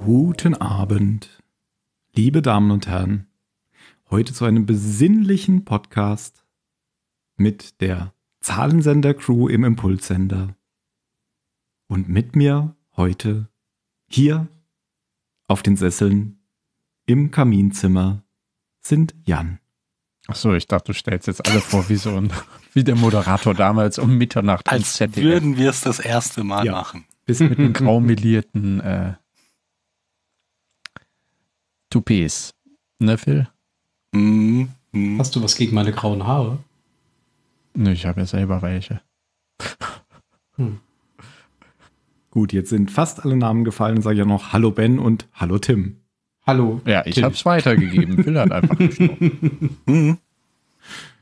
Guten Abend, liebe Damen und Herren, heute zu einem besinnlichen Podcast mit der Zahlensender-Crew im Impulssender und mit mir heute hier auf den Sesseln im Kaminzimmer sind Jan. Achso, ich dachte, du stellst jetzt alle vor wie wie der Moderator damals um Mitternacht. Als würden wir es das erste Mal machen. Bis mit einem graumelierten Toupets. Ne, Phil? Hast du was gegen meine grauen Haare? Ne, ich habe ja selber welche. Gut, jetzt sind fast alle Namen gefallen. Sage ja noch Hallo Ben und Hallo Tim. Hallo. Ja, ich habe es weitergegeben. Phil hat einfach gesprochen.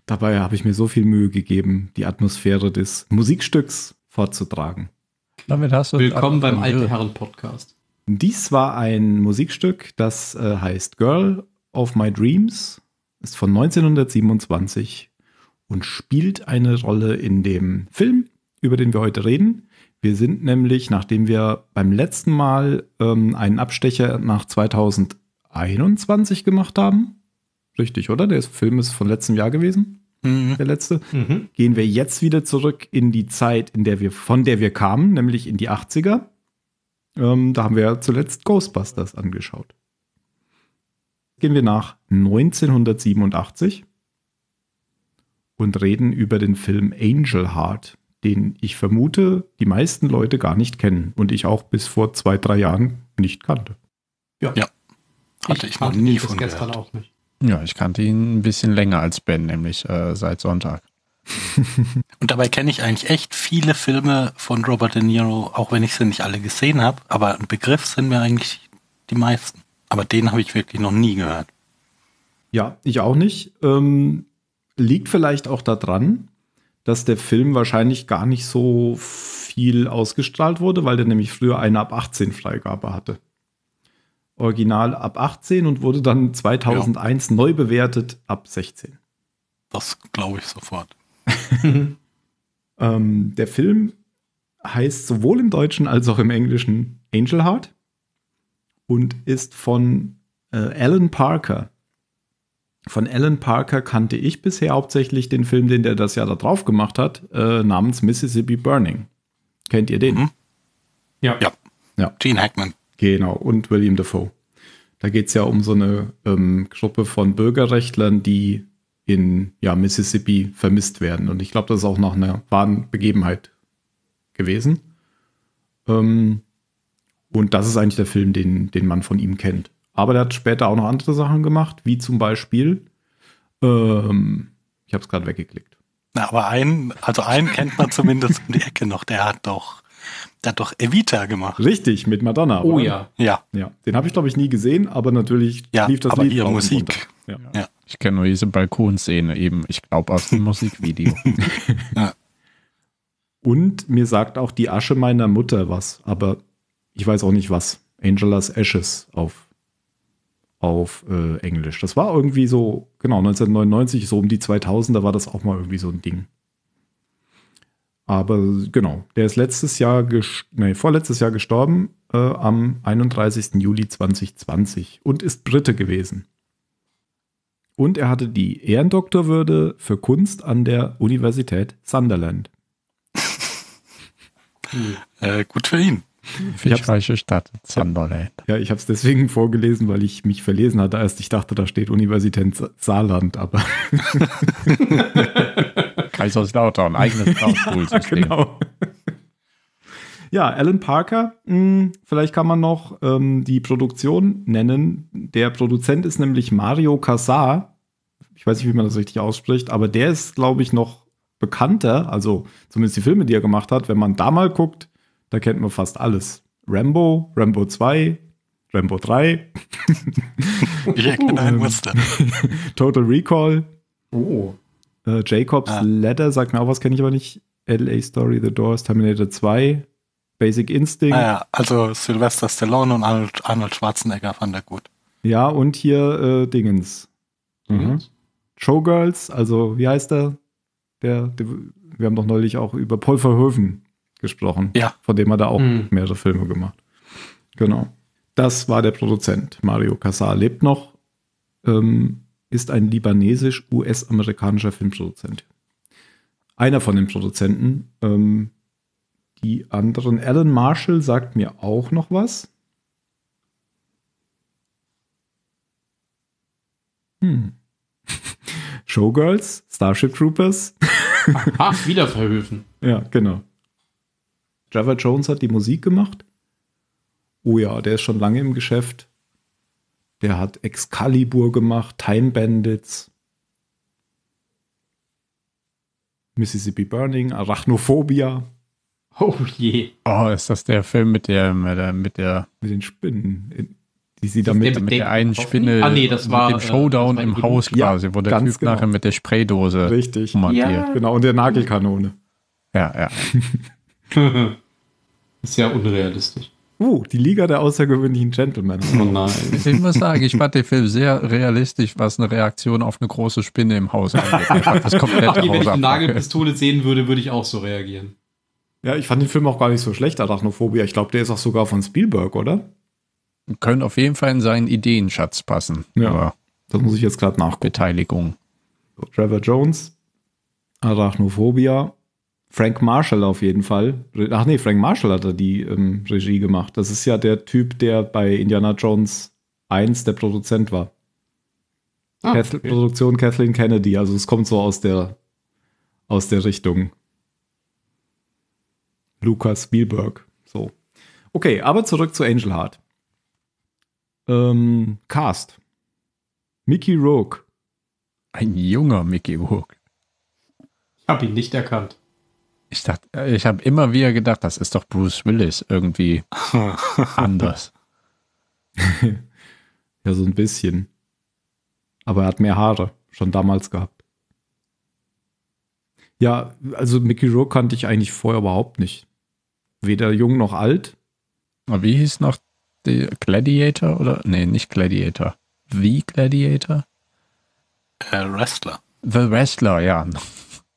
Dabei habe ich mir so viel Mühe gegeben, die Atmosphäre des Musikstücks fortzutragen. Damit hast du Willkommen beim Altherren-Podcast. Dies war ein Musikstück, das heißt Girl of My Dreams, ist von 1927 und spielt eine Rolle in dem Film, über den wir heute reden. Wir sind nämlich, nachdem wir beim letzten Mal einen Abstecher nach 2021 gemacht haben, richtig, oder? Der Film ist von letztem Jahr gewesen, der letzte. Gehen wir jetzt wieder zurück in die Zeit, von der wir kamen, nämlich in die 80er. Da haben wir ja zuletzt Ghostbusters angeschaut. Gehen wir nach 1987 und reden über den Film Angel Heart, den ich vermute, die meisten Leute gar nicht kennen und ich auch bis vor 2-3 Jahren nicht kannte. Ja. Hatte ich noch nie von gehört. Gestern auch nicht. Ja, ich kannte ihn ein bisschen länger als Ben, nämlich seit Sonntag. Und dabei kenne ich eigentlich echt viele Filme von Robert De Niro, auch wenn ich sie nicht alle gesehen habe, aber ein Begriff sind mir eigentlich die meisten. Aber den habe ich wirklich noch nie gehört. Ja, ich auch nicht. Liegt vielleicht auch daran, dass der Film wahrscheinlich gar nicht so viel ausgestrahlt wurde, weil der nämlich früher eine ab 18 Freigabe hatte. Original ab 18 und wurde dann 2001 neu bewertet ab 16. Das glaube ich sofort. Der Film heißt sowohl im Deutschen als auch im Englischen Angel Heart und ist von Alan Parker. Von Alan Parker kannte ich bisher hauptsächlich den Film, den der das Jahr da drauf gemacht hat, namens Mississippi Burning. Kennt ihr den? Ja. Gene Hackman. Genau, und William Dafoe. Da geht es ja um so eine Gruppe von Bürgerrechtlern, die in Mississippi vermisst werden. Und ich glaube, das ist auch noch eine wahre Begebenheit gewesen. Und das ist eigentlich der Film, den man von ihm kennt. Aber der hat später auch noch andere Sachen gemacht, wie zum Beispiel, ich habe es gerade weggeklickt. Na, aber einen kennt man zumindest um die Ecke noch. Der hat doch Evita gemacht. Richtig, mit Madonna. Oh ja. Den habe ich, glaube ich, nie gesehen, aber natürlich lief das Lied ihre Musik. Ja. Ich kenne nur diese Balkonszene eben, ich glaube, aus dem Musikvideo. Und mir sagt auch die Asche meiner Mutter was, aber ich weiß auch nicht was. Angela's Ashes auf Englisch. Das war irgendwie so, genau, 1999, so um die 2000er war das auch mal irgendwie so ein Ding. Aber genau, der ist vorletztes Jahr gestorben, am 31. Juli 2020 und ist Brite gewesen. Und er hatte die Ehrendoktorwürde für Kunst an der Universität Sunderland. Gut für ihn. Fischreiche Stadt, Sunderland. Ja, ich habe es deswegen vorgelesen, weil ich mich verlesen hatte. Erst ich dachte, da steht Universität Saarland, aber Kaiserslautern, eigenes Schulsystem. Genau. Ja, Alan Parker, vielleicht kann man noch die Produktion nennen. Der Produzent ist nämlich Mario Kassar. Ich weiß nicht, wie man das richtig ausspricht, aber der ist, glaube ich, noch bekannter. Also zumindest die Filme, die er gemacht hat. Wenn man da mal guckt, da kennt man fast alles. Rambo, Rambo 2, Rambo 3. Ich erkenne ein Muster. Total Recall. Oh. Jacob's Ladder, sagt mir auch was, kenne ich aber nicht. LA Story, The Doors, Terminator 2. Basic Instinct. Also Sylvester Stallone und Arnold Schwarzenegger fand er gut. Ja, und hier Dingens. Showgirls, also wie heißt der? Wir haben doch neulich auch über Paul Verhoeven gesprochen, ja, von dem hat er auch mehrere Filme gemacht. Genau. Das war der Produzent. Mario Kassar lebt noch, ist ein libanesisch-US-amerikanischer Filmproduzent. Einer von den Produzenten. Die anderen, Alan Marshall sagt mir auch noch was. Showgirls, Starship Troopers. Ach, wieder Verhoeven. Ja, genau. Trevor Jones hat die Musik gemacht. Oh ja, der ist schon lange im Geschäft. Der hat Excalibur gemacht, Time Bandits, Mississippi Burning, Arachnophobia. Oh je. Oh, ist das der Film mit den Spinnen? Die sie da mit der einen Spinne, das war mit dem Showdown im Haus quasi, wo der Typ nachher mit der Spraydose richtig montiert. Ja. Genau, und der Nagelkanone. Ja, ja. Ist ja unrealistisch. Die Liga der außergewöhnlichen Gentlemen. Oh nein. Ich muss sagen, ich fand den Film sehr realistisch, was eine Reaktion auf eine große Spinne im Haus angeht. Wenn ich eine Nagelpistole sehen würde, würde ich auch so reagieren. Ja, ich fand den Film auch gar nicht so schlecht, Arachnophobia. Ich glaube, der ist auch sogar von Spielberg, oder? Können auf jeden Fall in seinen Ideenschatz passen. Ja, aber das muss ich jetzt gerade nachgucken. Beteiligung. So, Trevor Jones, Arachnophobia, Frank Marshall auf jeden Fall. Ach nee, Frank Marshall hat da die Regie gemacht. Das ist ja der Typ, der bei Indiana Jones 1 der Produzent war. Okay. Produktion Kathleen Kennedy. Also es kommt so aus der Richtung. Lucas Spielberg. So. Okay, aber zurück zu Angel Heart. Cast. Mickey Rourke. Ein junger Mickey Rourke. Ich habe ihn nicht erkannt. Ich dachte, ich habe immer wieder gedacht, das ist doch Bruce Willis irgendwie anders. Ja, so ein bisschen. Aber er hat mehr Haare schon damals gehabt. Ja, also Mickey Rourke kannte ich eigentlich vorher überhaupt nicht. Weder jung noch alt. Aber wie hieß noch die Gladiator oder? Nee, nicht Gladiator. Wie Gladiator? Wrestler. The Wrestler, ja.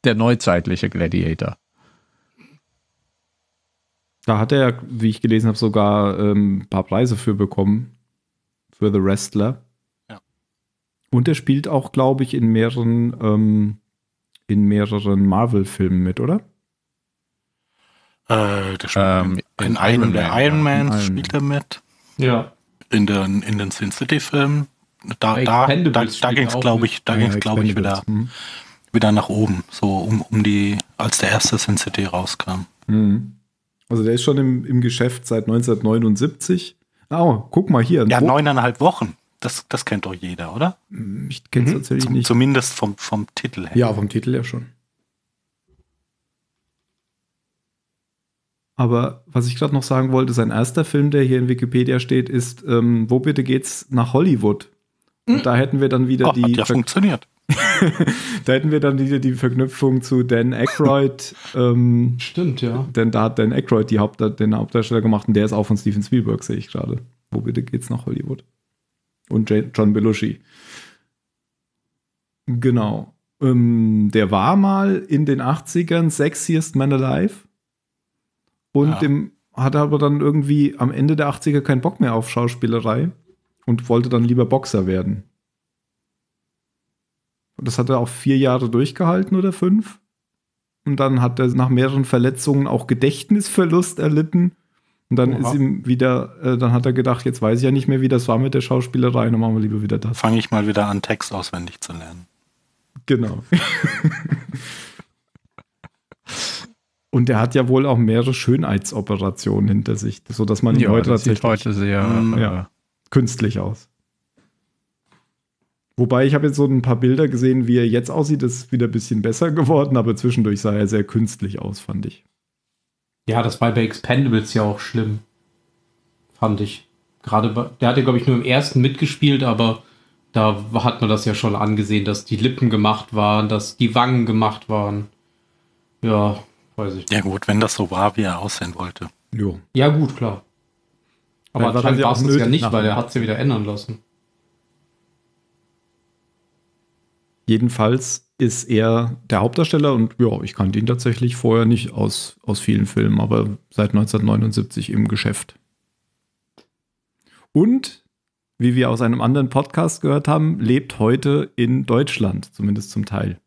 Der neuzeitliche Gladiator. Da hat er, wie ich gelesen habe, sogar ein paar Preise für bekommen. Für The Wrestler. Ja. Und er spielt auch, glaube ich, in mehreren Marvel-Filmen mit, oder? In einem der Iron Man spielt er mit. Ja. In den Sin City-Filmen. Da ging es, glaube ich, wieder nach oben. So als der erste Sin City rauskam. Mhm. Also der ist schon im Geschäft seit 1979. Oh, guck mal hier. Ja, 9,5 Wochen. Das kennt doch jeder, oder? Ich kenne es tatsächlich nicht. Zumindest vom Titel her. Ja, vom Titel her schon. Aber was ich gerade noch sagen wollte, sein erster Film, der hier in Wikipedia steht, ist Wo bitte geht's nach Hollywood? Und da hätten wir dann wieder die... Hat ja funktioniert. Da hätten wir dann wieder die Verknüpfung zu Dan Aykroyd. Stimmt, ja. Denn da hat Dan Aykroyd den Hauptdarsteller gemacht und der ist auch von Steven Spielberg, sehe ich gerade. Wo bitte geht's nach Hollywood? Und John Belushi. Genau. Der war mal in den 80ern Sexiest Man Alive. Und dem hat er aber dann irgendwie am Ende der 80er keinen Bock mehr auf Schauspielerei und wollte dann lieber Boxer werden. Und das hat er auch 4 Jahre durchgehalten oder 5. Und dann hat er nach mehreren Verletzungen auch Gedächtnisverlust erlitten. Und dann ist ihm wieder, dann hat er gedacht, jetzt weiß ich ja nicht mehr, wie das war mit der Schauspielerei, dann machen wir lieber wieder das. Fange ich mal wieder an, Text auswendig zu lernen. Genau. Und der hat ja wohl auch mehrere Schönheitsoperationen hinter sich, sodass man ihn heute tatsächlich... Sieht heute sehr künstlich aus. Wobei, ich habe jetzt so ein paar Bilder gesehen, wie er jetzt aussieht, ist wieder ein bisschen besser geworden, aber zwischendurch sah er sehr künstlich aus, fand ich. Ja, das war bei Expendables ja auch schlimm, fand ich. Der hat ja, glaube ich, nur im ersten mitgespielt, aber da hat man das ja schon angesehen, dass die Lippen gemacht waren, dass die Wangen gemacht waren. Ja, weiß ich. Ja gut, wenn das so war, wie er aussehen wollte. Jo. Ja gut, klar. Aber anscheinend war es ja nicht, weil er hat es ja wieder ändern lassen. Jedenfalls ist er der Hauptdarsteller und ja, ich kannte ihn tatsächlich vorher nicht aus vielen Filmen, aber seit 1979 im Geschäft. Und, wie wir aus einem anderen Podcast gehört haben, lebt heute in Deutschland, zumindest zum Teil.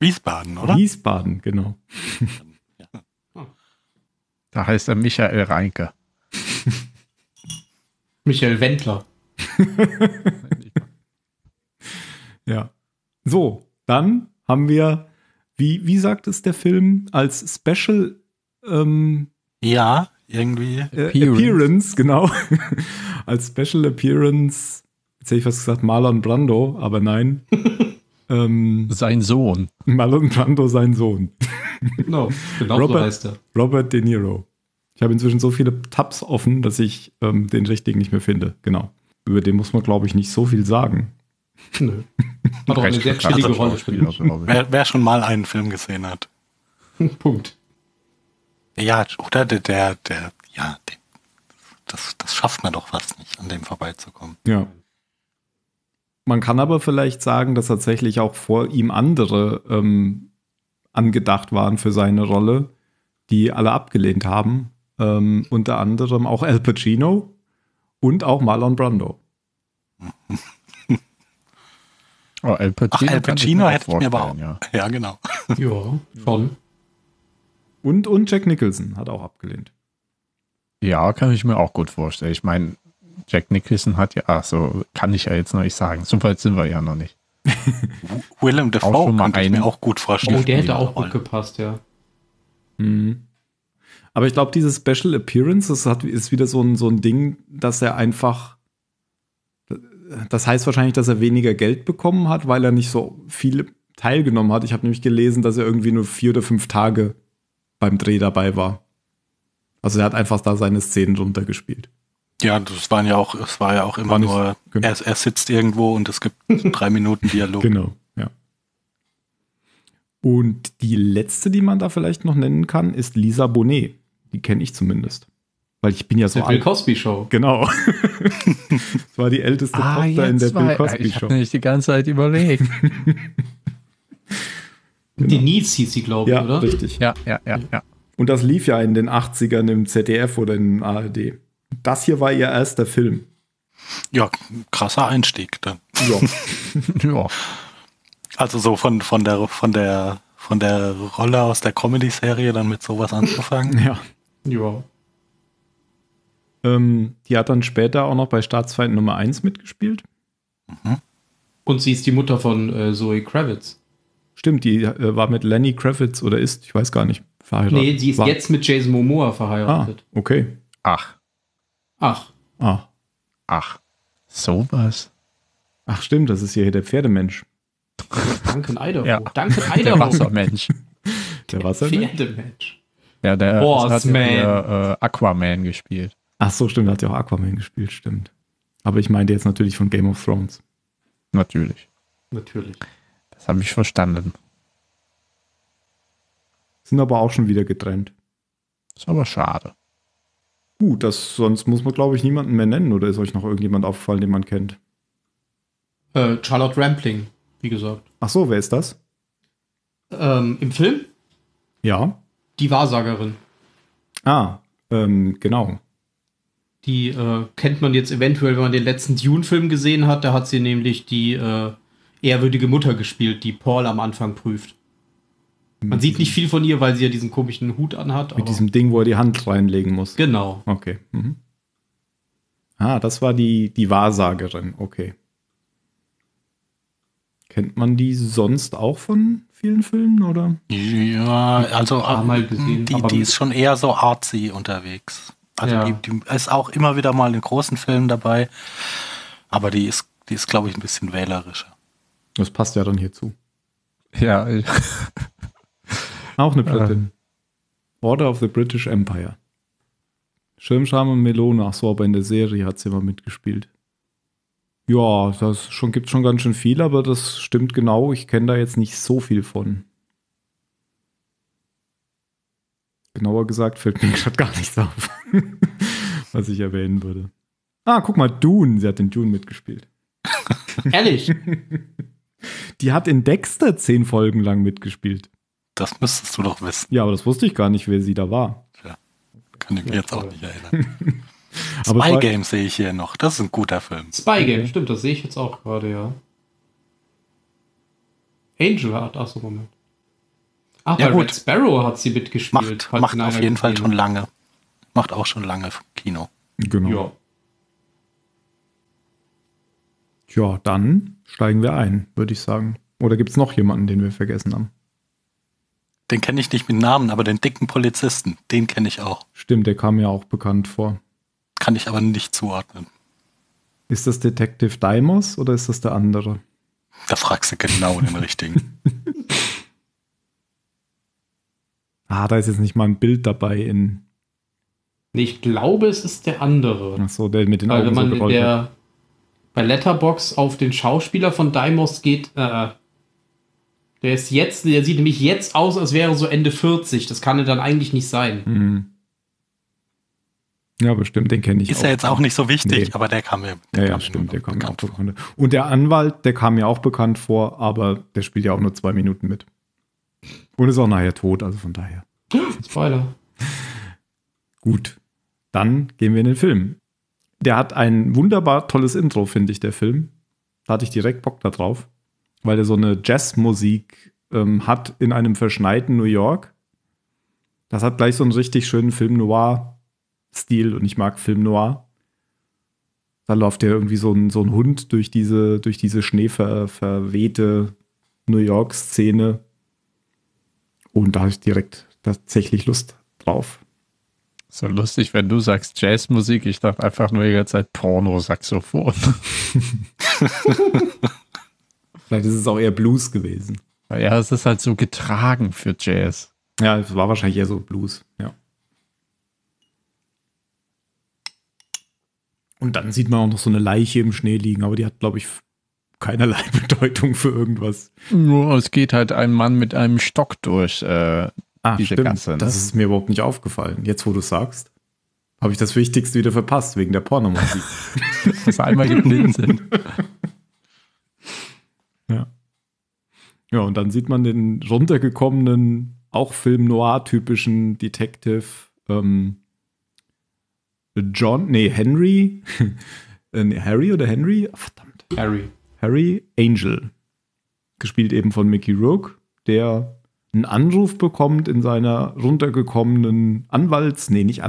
Wiesbaden, oder? Wiesbaden, genau. Da heißt er Michael Reinke. Michael Wendler. Ja. So, dann haben wir, wie sagt es der Film, als Special ja, irgendwie Appearance, genau. Als Special Appearance, jetzt hätte ich was gesagt, Marlon Brando, aber nein. Sein Sohn. Marlon Brando, sein Sohn. Genau Robert, so heißt er. Robert De Niro. Ich habe inzwischen so viele Tabs offen, dass ich den richtigen nicht mehr finde. Genau. Über den muss man, glaube ich, nicht so viel sagen. Nö. Hat auch eine sehr chillige Rolle gespielt. Wer schon mal einen Film gesehen hat. Punkt. Ja, oder das schafft man doch fast nicht, an dem vorbeizukommen. Ja. Man kann aber vielleicht sagen, dass tatsächlich auch vor ihm andere angedacht waren für seine Rolle, die alle abgelehnt haben. Unter anderem auch Al Pacino und auch Marlon Brando. Oh, Al Pacino, hätte ich mir aber auch. Ja, genau. Ja, schon. Und Jack Nicholson hat auch abgelehnt. Ja, kann ich mir auch gut vorstellen. Ich meine, Jack Nicholson hat ja, kann ich ja jetzt noch nicht sagen. So weit sind wir ja noch nicht. William Dafoe kann ich mir auch gut vorstellen. Oh, der hätte auch gut gepasst, ja. Mhm. Aber ich glaube, diese Special Appearance, ist wieder so ein Ding, dass er einfach, das heißt wahrscheinlich, dass er weniger Geld bekommen hat, weil er nicht so viel teilgenommen hat. Ich habe nämlich gelesen, dass er irgendwie nur 4 oder 5 Tage beim Dreh dabei war. Also er hat einfach da seine Szenen runtergespielt. Ja, es war ja auch immer nicht, nur, genau. Er sitzt irgendwo und es gibt 3 Minuten Dialog. Genau, ja. Und die letzte, die man da vielleicht noch nennen kann, ist Lisa Bonet. Die kenne ich zumindest. Weil ich bin ja so alt. Bill Cosby Show. Genau. Das war die älteste Tochter in der Bill Cosby Show. Ich habe nicht die ganze Zeit überlegt. Genau. Denise hieß sie, glaube ich, ja, oder? Richtig. Ja. Und das lief ja in den 80ern im ZDF oder in ARD. Das hier war ihr erster Film. Ja, krasser Einstieg dann. Ja. Ja. Also so von der Rolle aus der Comedy-Serie dann mit sowas anzufangen. Ja. Die hat dann später auch noch bei Staatsfeind Nummer 1 mitgespielt. Mhm. Und sie ist die Mutter von Zoe Kravitz. Stimmt, die war mit Lenny Kravitz oder ist, ich weiß gar nicht, verheiratet. Nee, sie ist jetzt mit Jason Momoa verheiratet. Ah, okay. Ach. Sowas. Ach, stimmt, das ist hier der Pferdemensch. Duncan Idaho. Ja. Duncan Idaho. Der Wassermensch. Der Wassermensch? Pferdemensch. Ja, der hat Aquaman gespielt. Ach so, stimmt, der hat ja auch Aquaman gespielt, stimmt. Aber ich meinte jetzt natürlich von Game of Thrones. Natürlich. Das habe ich verstanden. Sind aber auch schon wieder getrennt. Ist aber schade. Gut, sonst muss man, glaube ich, niemanden mehr nennen. Oder ist euch noch irgendjemand aufgefallen, den man kennt? Charlotte Rampling, wie gesagt. Ach so, wer ist das? Im Film? Ja. Die Wahrsagerin. Ah, genau. Die kennt man jetzt eventuell, wenn man den letzten Dune-Film gesehen hat. Da hat sie nämlich die ehrwürdige Mutter gespielt, die Paul am Anfang prüft. Man sieht nicht viel von ihr, weil sie ja diesen komischen Hut anhat. Mit diesem Ding, wo er die Hand reinlegen muss. Genau. Okay. Mhm. Ah, das war die Wahrsagerin. Okay. Kennt man die sonst auch von vielen Filmen, oder? Ja, also mal gesehen, die ist schon eher so artsy unterwegs. Also ja. Die ist auch immer wieder mal in großen Filmen dabei. Aber die ist, glaube ich, ein bisschen wählerischer. Das passt ja dann hierzu. Ja, auch eine Britin. Order of the British Empire. Schirmscham und Melone, ach so, aber in der Serie hat sie mal mitgespielt. Ja, das gibt schon ganz schön viel, aber das stimmt genau. Ich kenne da jetzt nicht so viel von. Genauer gesagt fällt mir gerade gar nichts auf, was ich erwähnen würde. Ah, guck mal, Dune. Sie hat den Dune mitgespielt. Ehrlich? Die hat in Dexter 10 Folgen lang mitgespielt. Das müsstest du doch wissen. Ja, aber das wusste ich gar nicht, wer sie da war. Ja, kann ich mir jetzt auch nicht erinnern. Spy Game sehe ich hier noch. Das ist ein guter Film. Spy Game, stimmt, das sehe ich jetzt auch gerade, ja. Angel Heart, ach so, Moment. Ach, ja, bei gut. Red Sparrow hat sie mitgespielt. Macht auf jeden Fall schon lange. Macht auch schon lange Kino. Genau. Ja. Ja, dann steigen wir ein, würde ich sagen. Oder gibt es noch jemanden, den wir vergessen haben? Den kenne ich nicht mit Namen, aber den dicken Polizisten, den kenne ich auch. Stimmt, der kam mir auch bekannt vor. Kann ich aber nicht zuordnen. Ist das Detective Deimos oder ist das der andere? Da fragst du genau den richtigen. Da ist jetzt nicht mal ein Bild dabei in... Nee, ich glaube, es ist der andere. Ach so, der mit den Augen so gerollt hat. Bei Letterboxd auf den Schauspieler von Deimos geht, der sieht nämlich jetzt aus, als wäre so Ende 40. Das kann er dann eigentlich nicht sein. Mhm. Ja, bestimmt, den kenne ich auch. Ist ja jetzt auch nicht so wichtig, nee. Aber der kam mir bekannt vor. Und der Anwalt, der kam mir auch bekannt vor, aber der spielt ja auch nur 2 Minuten mit. Und ist auch nachher tot, also von daher. Spoiler. Gut, dann gehen wir in den Film. Der hat ein wunderbar tolles Intro, finde ich, der Film. Da hatte ich direkt Bock da drauf, weil der so eine Jazzmusik hat in einem verschneiten New York. Das hat gleich so einen richtig schönen Film-Noir-Stil und ich mag Film-Noir. Da läuft ja irgendwie so ein Hund durch diese schneeverwehte New York-Szene. Und da habe ich direkt tatsächlich Lust drauf. So lustig, wenn du sagst Jazzmusik, ich dachte einfach nur die ganze Zeit Porno-Saxophon. Vielleicht ist es auch eher Blues gewesen. Ja, es ist halt so getragen für Jazz. Ja, es war wahrscheinlich eher so Blues, ja. Und dann sieht man auch noch so eine Leiche im Schnee liegen, aber die hat, glaube ich, keinerlei Bedeutung für irgendwas. Nur es geht halt ein Mann mit einem Stock durch, stimmt. Ganze, ne? Das ist mir überhaupt nicht aufgefallen. Jetzt, wo du es sagst, habe ich das Wichtigste wieder verpasst, wegen der Pornomusik. Dass wir einmal geblinkt sind. Ja. Ja, und dann sieht man den runtergekommenen, auch Film-Noir-typischen Detective Henry. Harry oder Henry? Verdammt. Harry Angel. Gespielt eben von Mickey Rourke, der einen Anruf bekommt in seiner runtergekommenen Detektiv.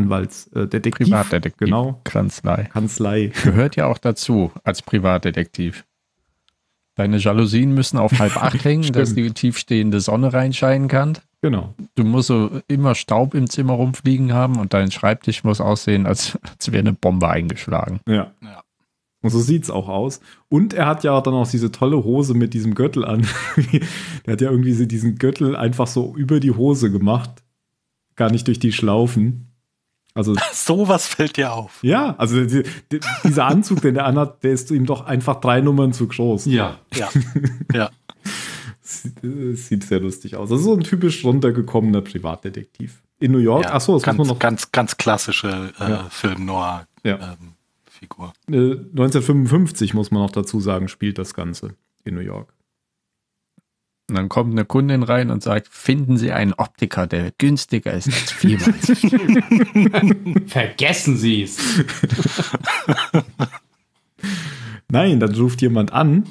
Privatdetektiv, genau. Kanzlei. Gehört ja auch dazu als Privatdetektiv. Deine Jalousien müssen auf 7:30 hängen, dass die tiefstehende Sonne reinscheinen kann. Genau. Du musst so immer Staub im Zimmer rumfliegen haben und dein Schreibtisch muss aussehen, als wäre eine Bombe eingeschlagen. Ja. Und so sieht es auch aus. Und er hat ja dann auch diese tolle Hose mit diesem Gürtel an. Der hat ja irgendwie diesen Gürtel einfach so über die Hose gemacht. Gar nicht durch die Schlaufen. Also sowas fällt dir auf. Ja, also dieser Anzug, den der anhat, der ist ihm doch einfach 3 Nummern zu groß. Ja. Sieht sehr lustig aus. Das ist so ein typisch runtergekommener Privatdetektiv. In New York. Ja, achso, das muss man noch... Ganz klassische Film-Noir. Ja. 1955, muss man noch dazu sagen, spielt das Ganze in New York. Und dann kommt eine Kundin rein und sagt, finden Sie einen Optiker, der günstiger ist als 4x4. Vergessen Sie es. Nein, dann ruft jemand an.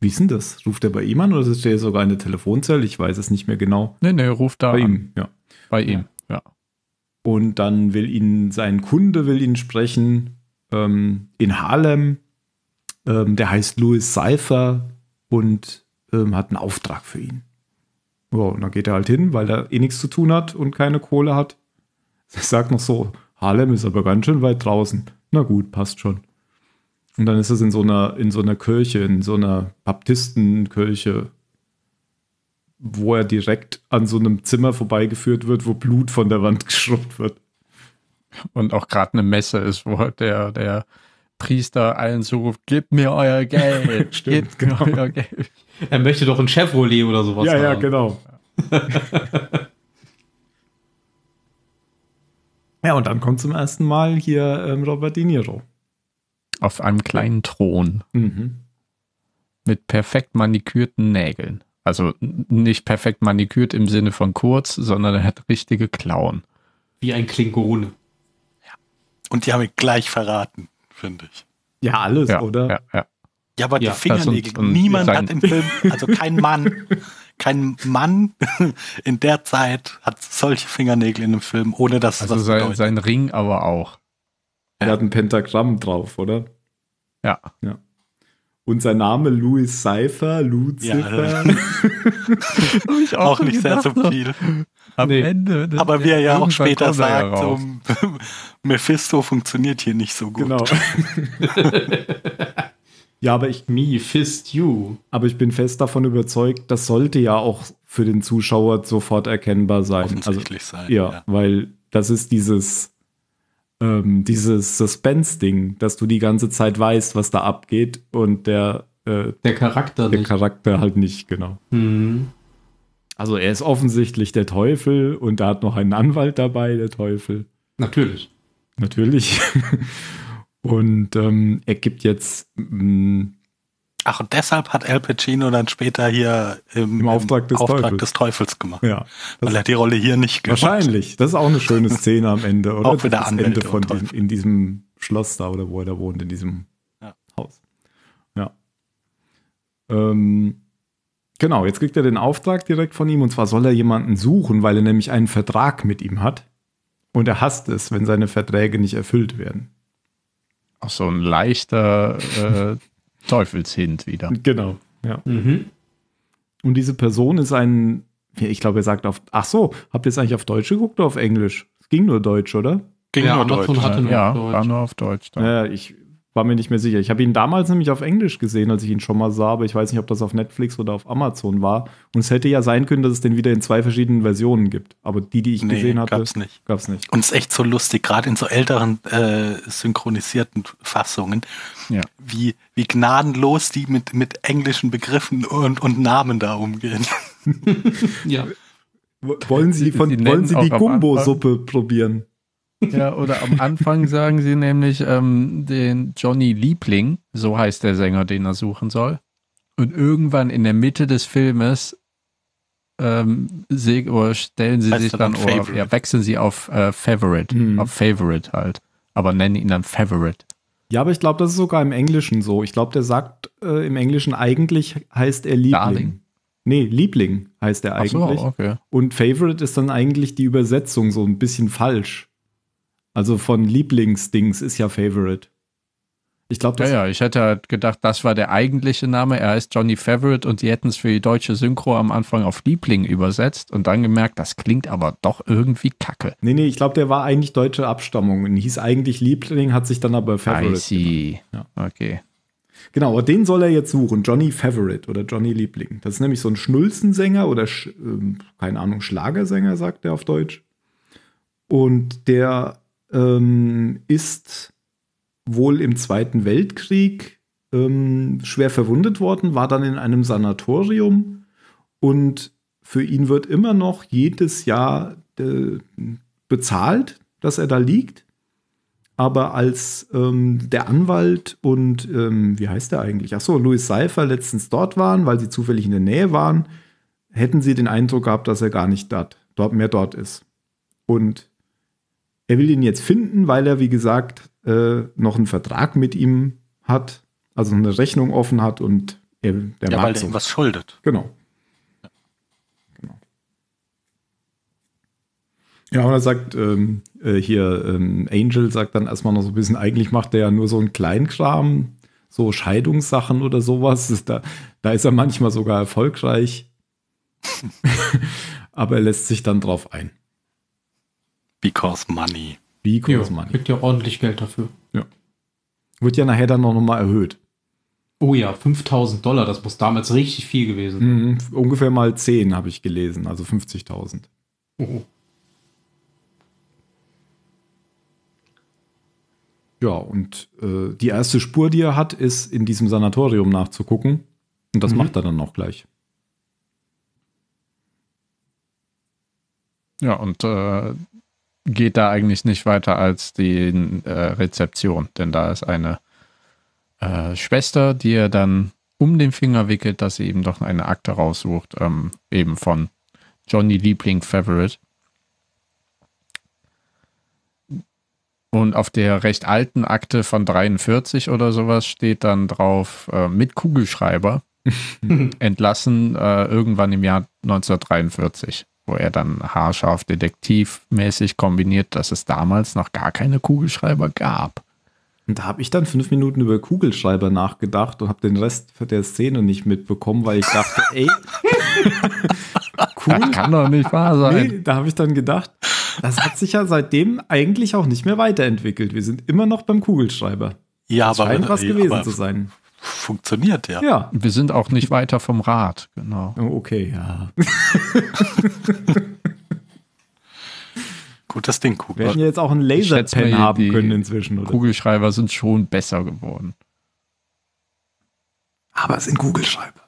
Wie ist denn das? Ruft er bei ihm an oder ist er sogar eine Telefonzelle? Ich weiß es nicht mehr genau. Nee, ruft da an. Ja. Bei ihm, ja. Und dann will sein Kunde sprechen. In Harlem, der heißt Louis Cypher und hat einen Auftrag für ihn. Oh, und dann geht er halt hin, weil er eh nichts zu tun hat und keine Kohle hat. Ich sag noch so, Harlem ist aber ganz schön weit draußen. Na gut, passt schon. Und dann ist es in so einer Kirche, in so einer Baptistenkirche, wo er direkt an so einem Zimmer vorbeigeführt wird, wo Blut von der Wand geschrubbt wird. Und auch gerade eine Messe ist, wo der Priester allen zuruft, gib mir euer Geld. Stimmt, mir euer Geld. Er möchte doch ein Chevrolet oder sowas haben. Ja, genau. Ja, und dann kommt zum ersten Mal hier Robert De Niro. Auf einem kleinen Thron. Mhm. mit perfekt manikürten Nägeln. Also nicht perfekt manikürt im Sinne von kurz, sondern er hat richtige Klauen. Wie ein Klingone. Ja. Und die haben ihn gleich verraten, finde ich. Ja, alles, ja, oder? Ja, ja. Ja, aber ja, die Fingernägel, und niemand hat im Film, also kein Mann in der Zeit hat solche Fingernägel in einem Film, ohne dass es was bedeutet. Also sein Ring aber auch. Er hat ein Pentagramm drauf, oder? Ja. Ja. Und sein Name Louis Cypher, Lucifer. Ja, ich auch nicht sehr subtil. Am Ende. Aber wie er ja auch später sagt, so, Mephisto funktioniert hier nicht so gut. Genau. Ja, aber ich bin fest davon überzeugt, das sollte ja auch für den Zuschauer sofort erkennbar sein. Offensichtlich also, sein. Ja, ja, weil das ist dieses Suspense-Ding, dass du die ganze Zeit weißt, was da abgeht und der Charakter halt nicht, genau. Mhm. Also er ist offensichtlich der Teufel und da hat noch einen Anwalt dabei, der Teufel. Natürlich. Natürlich. Und er gibt jetzt... Ach, und deshalb hat Al Pacino dann später hier im Auftrag des Teufels gemacht. Ja, weil er die Rolle hier nicht gemacht hat. Wahrscheinlich. Das ist auch eine schöne Szene am Ende, oder? Auch wieder Anwälte von in diesem Schloss da, oder wo er da wohnt, in diesem Haus. Ja. Genau, jetzt kriegt er den Auftrag direkt von ihm. Und zwar soll er jemanden suchen, weil er nämlich einen Vertrag mit ihm hat. Und er hasst es, wenn seine Verträge nicht erfüllt werden. Auch so ein leichter... Teufelshint wieder. Genau, ja. Mhm. Und diese Person ist ich glaube, er sagt habt ihr es eigentlich auf Deutsch geguckt oder auf Englisch? Es ging nur Deutsch, oder? Ging nur auf Deutsch. Ja, ich war mir nicht mehr sicher. Ich habe ihn damals nämlich auf Englisch gesehen, als ich ihn schon mal sah, aber ich weiß nicht, ob das auf Netflix oder auf Amazon war. Und es hätte ja sein können, dass es den wieder in 2 verschiedenen Versionen gibt. Aber die ich gesehen hatte, gab's nicht. Und es ist echt so lustig, gerade in so älteren synchronisierten Fassungen, ja, wie gnadenlos die mit englischen Begriffen und Namen da umgehen. Ja. Wollen Sie die Gumbo-Suppe probieren? Ja, oder am Anfang sagen sie nämlich den Johnny Liebling, so heißt der Sänger, den er suchen soll. Und irgendwann in der Mitte des Filmes wechseln sie auf Favorite, auf Favorite halt. Aber nennen ihn dann Favorite. Ja, aber ich glaube, das ist sogar im Englischen so. Ich glaube, der sagt im Englischen, eigentlich heißt er Liebling. Darling. Nee, Liebling heißt er eigentlich. Ach so, okay. Und Favorite ist dann eigentlich die Übersetzung so ein bisschen falsch. Also von Lieblingsdings ist ja Favorite. Ich glaube, ich hätte halt gedacht, das war der eigentliche Name. Er heißt Johnny Favorite und die hätten es für die deutsche Synchro am Anfang auf Liebling übersetzt und dann gemerkt, das klingt aber doch irgendwie kacke. Nee, ich glaube, der war eigentlich deutsche Abstammung und hieß eigentlich Liebling, hat sich dann aber Favorite. I see. Ja. Okay. Genau, aber den soll er jetzt suchen, Johnny Favorite oder Johnny Liebling. Das ist nämlich so ein Schnulzensänger oder keine Ahnung, Schlagersänger, sagt er auf Deutsch. Und der ist wohl im Zweiten Weltkrieg schwer verwundet worden, war dann in einem Sanatorium und für ihn wird immer noch jedes Jahr bezahlt, dass er da liegt. Aber als der Anwalt und, wie heißt der eigentlich? Achso, Louis Cypher letztens dort waren, weil sie zufällig in der Nähe waren, hätten sie den Eindruck gehabt, dass er gar nicht dort ist. Und er will ihn jetzt finden, weil er, wie gesagt, noch einen Vertrag mit ihm hat, also eine Rechnung offen hat und weil er ihm was schuldet. Genau. Ja, und er sagt, Angel sagt dann erstmal noch so ein bisschen, eigentlich macht er ja nur so einen Kleinkram, so Scheidungssachen oder sowas. Da ist er manchmal sogar erfolgreich. Aber er lässt sich dann drauf ein. Because money. Because money. Kriegt ja ordentlich Geld dafür. Ja. Wird ja nachher dann nochmal erhöht. Oh ja, 5000 $, das muss damals richtig viel gewesen sein. Ungefähr mal 10 habe ich gelesen, also 50.000. Oh. Ja, und die erste Spur, die er hat, ist, in diesem Sanatorium nachzugucken. Und das macht er dann auch gleich. Ja, und geht da eigentlich nicht weiter als die Rezeption. Denn da ist eine Schwester, die er dann um den Finger wickelt, dass sie eben doch eine Akte raussucht, eben von Johnny Liebling Favorite. Und auf der recht alten Akte von 43 oder sowas steht dann drauf, mit Kugelschreiber, entlassen irgendwann im Jahr 1943, wo er dann haarscharf detektivmäßig kombiniert, dass es damals noch gar keine Kugelschreiber gab. Und da habe ich dann 5 Minuten über Kugelschreiber nachgedacht und habe den Rest der Szene nicht mitbekommen, weil ich dachte, ey, cool. Das kann doch nicht wahr sein. Nee, da habe ich dann gedacht, das hat sich ja seitdem eigentlich auch nicht mehr weiterentwickelt. Wir sind immer noch beim Kugelschreiber. Ja, das aber scheint was gewesen zu sein. Funktioniert, ja. Ja. Wir sind auch nicht weiter vom Rad, genau. Oh, okay, ja. Gut, das Ding Kugelschreiber. Wir hätten ja jetzt auch einen Laserpen haben können inzwischen. Oder? Kugelschreiber sind schon besser geworden. Aber es sind Kugelschreiber.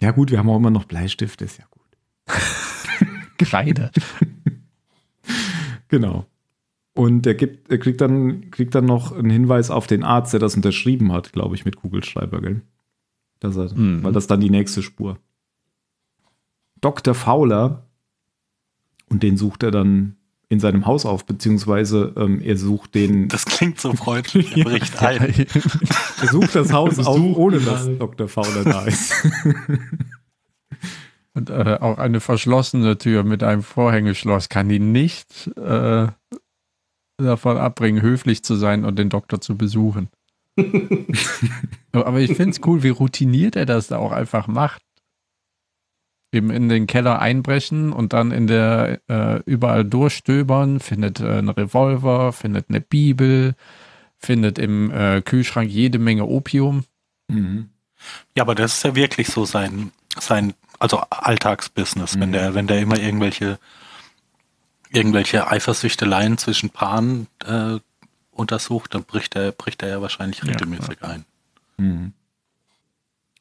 Ja gut, wir haben auch immer noch Bleistifte, ist ja gut. Kreide. Genau. Und er kriegt dann noch einen Hinweis auf den Arzt, der das unterschrieben hat, glaube ich, mit Kugelschreiber, gell? Das heißt, weil das dann die nächste Spur. Dr. Fowler, und den sucht er dann in seinem Haus auf, beziehungsweise er sucht den... Das klingt so freundlich, er bricht ein. Er sucht das Haus auf, ohne dass Dr. Fowler da ist. Und auch eine verschlossene Tür mit einem Vorhängeschloss kann ihn nicht davon abbringen, höflich zu sein und den Doktor zu besuchen. Aber ich finde es cool, wie routiniert er das da auch einfach macht. Eben in den Keller einbrechen und dann in der überall durchstöbern, findet einen Revolver, findet eine Bibel, findet im Kühlschrank jede Menge Opium. Mhm. Ja, aber das ist ja wirklich so sein also Alltagsbusiness, wenn der immer irgendwelche Eifersüchteleien zwischen Paaren untersucht, dann bricht er ja wahrscheinlich regelmäßig ein. Mhm.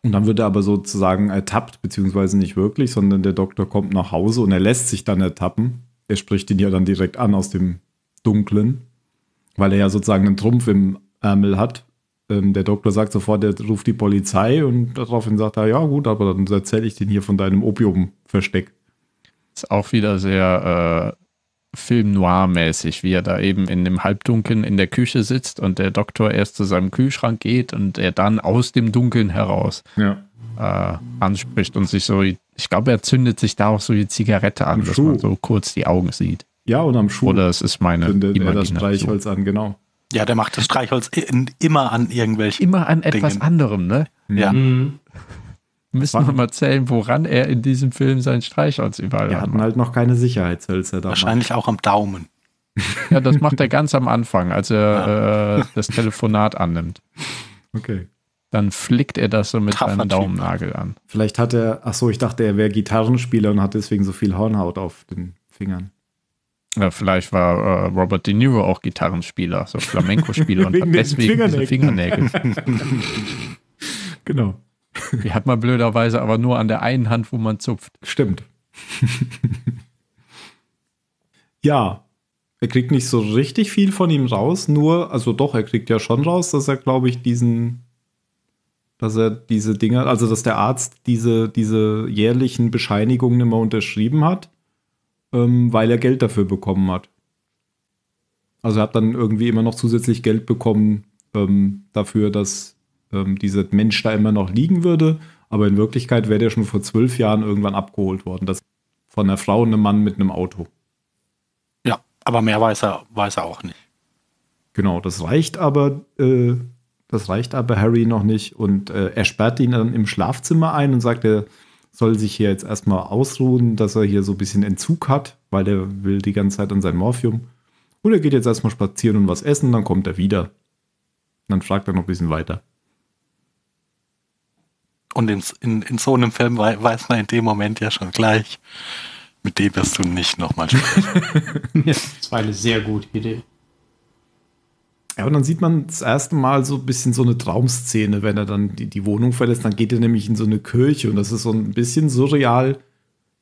Und dann wird er aber sozusagen ertappt, beziehungsweise nicht wirklich, sondern der Doktor kommt nach Hause und er lässt sich dann ertappen. Er spricht ihn ja dann direkt an aus dem Dunklen, weil er ja sozusagen einen Trumpf im Ärmel hat. Der Doktor sagt sofort, er ruft die Polizei und daraufhin sagt er, ja gut, aber dann erzähle ich den hier von deinem Opiumversteck. Ist auch wieder sehr Film-Noir-mäßig, wie er da eben in dem Halbdunkeln in der Küche sitzt und der Doktor erst zu seinem Kühlschrank geht und er dann aus dem Dunkeln heraus anspricht und sich so, ich glaube, er zündet sich da auch so die Zigarette an, dass man so kurz die Augen sieht. Ja, und am Schuh. Oder es ist meine Imagination. Das Streichholz an, genau. Ja, der macht das Streichholz immer an irgendwelchen Immer an etwas Dingen. Anderem, ne? Ja. Mhm. Müssen wir mal zählen, woran er in diesem Film sein Streichholz überall hat. Wir hatten halt noch keine Sicherheitshölzer da. Wahrscheinlich auch am Daumen. Ja, das macht er ganz am Anfang, als er das Telefonat annimmt. Okay. Dann flickt er das so mit seinem Daumennagel an. Vielleicht hat er, ach so, ich dachte, er wäre Gitarrenspieler und hat deswegen so viel Hornhaut auf den Fingern. Ja, vielleicht war Robert De Niro auch Gitarrenspieler, so Flamenco-Spieler und hat deswegen diese Fingernägel. Genau. Die hat man blöderweise aber nur an der einen Hand, wo man zupft. Stimmt. Ja, er kriegt nicht so richtig viel von ihm raus, nur, also doch, er kriegt ja schon raus, dass er, glaube ich, dass der Arzt diese jährlichen Bescheinigungen immer unterschrieben hat, weil er Geld dafür bekommen hat. Also er hat dann irgendwie immer noch zusätzlich Geld bekommen dafür, dass dieser Mensch da immer noch liegen würde, aber in Wirklichkeit wäre der schon vor 12 Jahren irgendwann abgeholt worden. Das von einer Frau und einem Mann mit einem Auto. Ja, aber mehr weiß er auch nicht. Genau, das reicht aber Harry noch nicht und er sperrt ihn dann im Schlafzimmer ein und sagt, er soll sich hier jetzt erstmal ausruhen, dass er hier so ein bisschen Entzug hat, weil er will die ganze Zeit an sein Morphium. Und er geht jetzt erstmal spazieren und was essen, dann kommt er wieder. Und dann fragt er noch ein bisschen weiter. Und in so einem Film weiß man in dem Moment ja schon gleich, mit dem wirst du nicht nochmal sprechen. Ja, das war eine sehr gute Idee. Ja, und dann sieht man das erste Mal so ein bisschen so eine Traumszene, wenn er dann die Wohnung verlässt, dann geht er nämlich in so eine Kirche und das ist so ein bisschen surreal.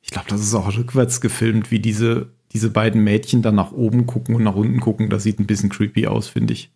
Ich glaube, das ist auch rückwärts gefilmt, wie diese beiden Mädchen dann nach oben gucken und nach unten gucken. Das sieht ein bisschen creepy aus, finde ich.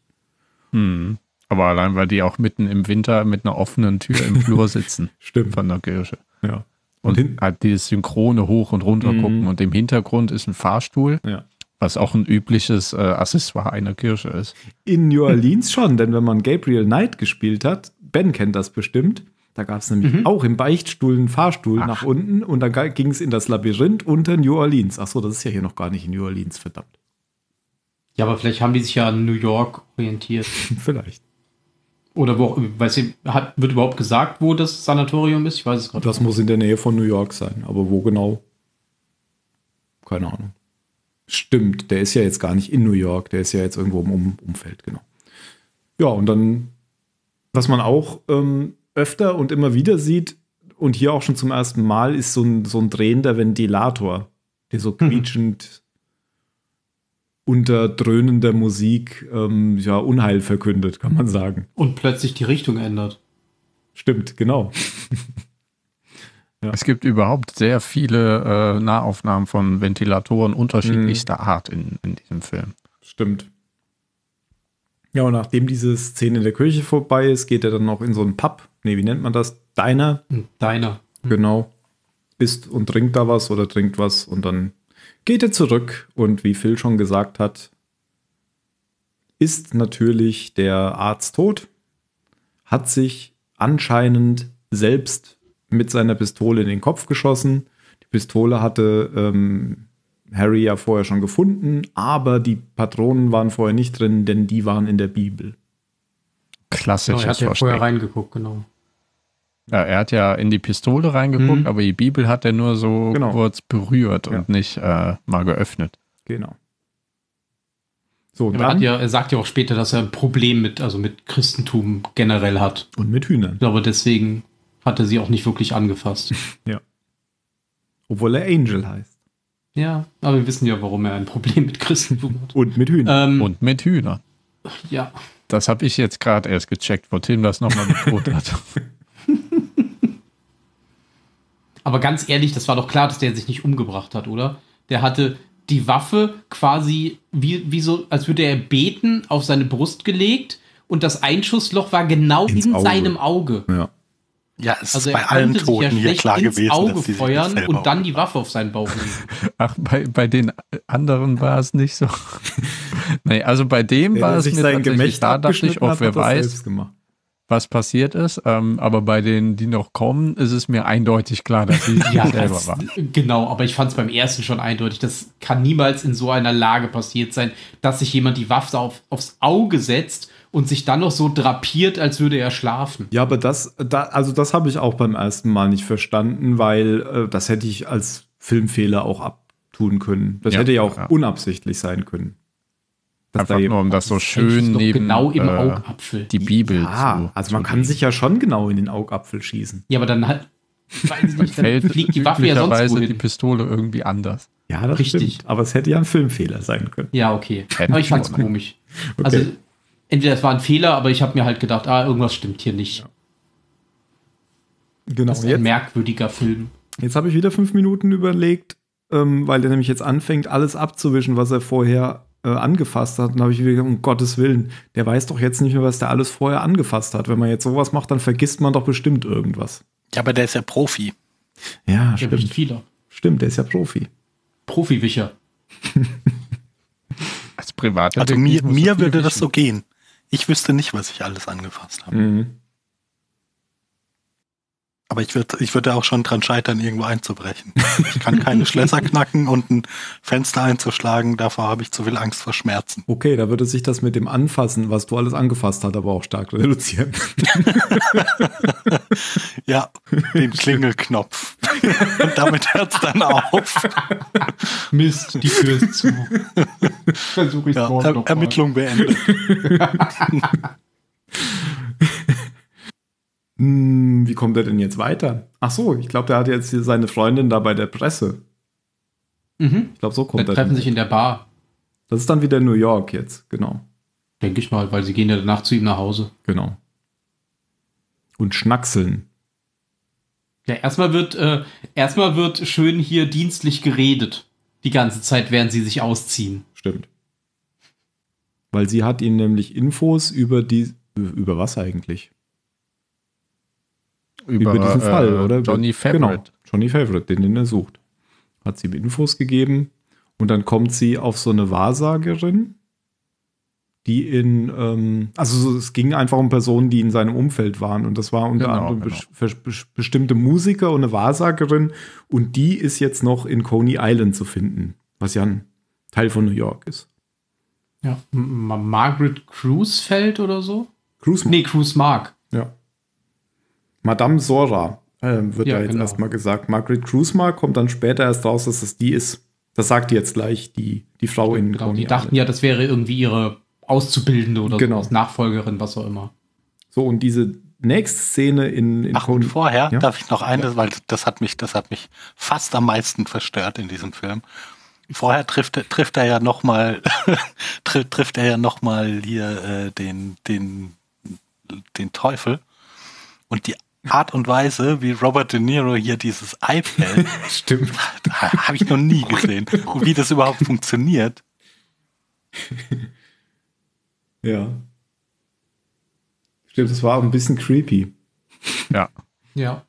Mhm. Aber allein, weil die auch mitten im Winter mit einer offenen Tür im Flur sitzen. Stimmt. Von der Kirche. Ja. Und halt dieses synchrone Hoch- und Runtergucken. Mhm. Und im Hintergrund ist ein Fahrstuhl, ja, was auch ein übliches Accessoire einer Kirche ist. In New Orleans schon, denn wenn man Gabriel Knight gespielt hat, Ben kennt das bestimmt, da gab es nämlich auch im Beichtstuhl einen Fahrstuhl nach unten und dann ging es in das Labyrinth unter New Orleans. Achso, das ist ja hier noch gar nicht in New Orleans, verdammt. Ja, aber vielleicht haben die sich ja an New York orientiert. Vielleicht. Oder wo, weiß ich, wird überhaupt gesagt, wo das Sanatorium ist? Ich weiß es gerade nicht. Das muss in der Nähe von New York sein, aber wo genau? Keine Ahnung. Stimmt, der ist ja jetzt gar nicht in New York, der ist ja jetzt irgendwo im Umfeld, genau. Ja, und dann, was man auch öfter und immer wieder sieht und hier auch schon zum ersten Mal, ist so ein drehender Ventilator, der so quietschend unter dröhnender Musik Unheil verkündet, kann man sagen. Und plötzlich die Richtung ändert. Stimmt, genau. Ja. Es gibt überhaupt sehr viele Nahaufnahmen von Ventilatoren unterschiedlichster Art in diesem Film. Stimmt. Ja, und nachdem diese Szene in der Kirche vorbei ist, geht er dann noch in so einen Pub. Nee, wie nennt man das? Diner? Diner. Genau. Isst und trinkt da was oder trinkt was und dann geht er zurück und wie Phil schon gesagt hat, ist natürlich der Arzt tot, hat sich anscheinend selbst mit seiner Pistole in den Kopf geschossen. Die Pistole hatte Harry ja vorher schon gefunden, aber die Patronen waren vorher nicht drin, denn die waren in der Bibel. Klassisches Versteck. Er hat ja vorher reingeguckt, genau. Ja, er hat ja in die Pistole reingeguckt, aber die Bibel hat er nur so kurz berührt und nicht mal geöffnet. Genau. So, ja, er sagt ja auch später, dass er ein Problem mit Christentum generell hat. Und mit Hühnern. Aber deswegen hat er sie auch nicht wirklich angefasst. Ja. Obwohl er Angel heißt. Ja, aber wir wissen ja, warum er ein Problem mit Christentum hat. Und mit Hühnern. Ja. Das habe ich jetzt gerade erst gecheckt, wo Tim das nochmal bedroht hat. Aber ganz ehrlich, das war doch klar, dass der sich nicht umgebracht hat, oder? Der hatte die Waffe quasi wie so, als würde er beten, auf seine Brust gelegt und das Einschussloch war genau in seinem Auge. Ja, es ist bei allen Toten hier klar gewesen, Auge dass die feuern und dann die Waffe auf seinen Bauch legen. Ach, bei den anderen war es nicht so. Nee, also bei dem war es mir tatsächlich, da dachte ich, ob wer weiß, was passiert ist, aber bei denen, die noch kommen, ist es mir eindeutig klar, dass sie selber waren. Genau, aber ich fand es beim ersten schon eindeutig. Das kann niemals in so einer Lage passiert sein, dass sich jemand die Waffe aufs Auge setzt und sich dann noch so drapiert, als würde er schlafen. Ja, aber das habe ich auch beim ersten Mal nicht verstanden, weil das hätte ich als Filmfehler auch abtun können. Das hätte ja auch unabsichtlich sein können. Einfach nur, um das so schön neben genau im Augapfel. Die Bibel man kann sich ja schon genau in den Augapfel schießen. Ja, aber dann fliegt die Waffe ja sonst wohin. Die Pistole irgendwie anders. Ja, das richtig. Stimmt. Aber es hätte ja ein Filmfehler sein können. Ja, okay. Aber ich fand's komisch. Okay. Also entweder es war ein Fehler, aber ich habe mir halt gedacht, irgendwas stimmt hier nicht. Ja. Genau. Das ist ein merkwürdiger Film. Jetzt habe ich wieder 5 Minuten überlegt, weil der nämlich jetzt anfängt, alles abzuwischen, was er vorher angefasst hat, und habe ich wieder gedacht, um Gottes Willen, der weiß doch jetzt nicht mehr, was der alles vorher angefasst hat. Wenn man jetzt sowas macht, dann vergisst man doch bestimmt irgendwas. Ja, aber der ist ja Profi. Ja, der stimmt. Stimmt, der ist ja Profi. Profi-Wischer. Als Privatdetektiv. Also mir würde das so gehen. Ich wüsste nicht, was ich alles angefasst habe. Mhm. Aber ich würde auch schon dran scheitern, irgendwo einzubrechen. Ich kann keine Schlösser knacken und ein Fenster einzuschlagen. Davor habe ich zu viel Angst vor Schmerzen. Okay, da würde sich das mit dem Anfassen, was du alles angefasst hast, aber auch stark reduzieren. Ja, den Klingelknopf. Und damit hört es dann auf. Mist, die Tür ist zu. Versuche ich morgen noch mal. Ermittlung beendet. Wie kommt er denn jetzt weiter? Ach so, ich glaube, der hat jetzt hier seine Freundin da bei der Presse. Mhm. Ich glaube, so kommt er. Treffen sich in der Bar. Das ist dann wieder New York jetzt, genau. Denke ich mal, weil sie gehen ja danach zu ihm nach Hause. Genau. Und schnackseln. Ja, erstmal wird schön hier dienstlich geredet. Die ganze Zeit, während sie sich ausziehen. Stimmt. Weil sie hat ihm nämlich Infos über die Über was eigentlich? Über diesen Fall, oder? Johnny Favorite. Genau, Johnny Favorite, den er sucht. Hat sie ihm Infos gegeben und dann kommt sie auf so eine Wahrsagerin, die in, also es ging einfach um Personen, die in seinem Umfeld waren und das war unter anderem bestimmte Musiker und eine Wahrsagerin und die ist jetzt noch in Coney Island zu finden, was ja ein Teil von New York ist. Ja, Margaret Cruzfeld oder so? Cruz Mark. Ja. Madame Sora wird ja, da jetzt erstmal gesagt. Margaret Cruzmark kommt dann später erst raus, dass es die ist. Das sagt jetzt gleich die Frau in Coney Island. Die dachten ja, das wäre irgendwie ihre Auszubildende oder so, Nachfolgerin, was auch immer. So, und diese nächste Szene in Coney... Vorher darf ich noch eines, weil das hat mich fast am meisten verstört in diesem Film. Vorher trifft er ja nochmal hier den Teufel und die Art und Weise, wie Robert De Niro hier dieses Ei fällt, stimmt, habe ich noch nie gesehen, wie das überhaupt funktioniert. Ja. Stimmt, das war auch ein bisschen creepy. Ja. Ja.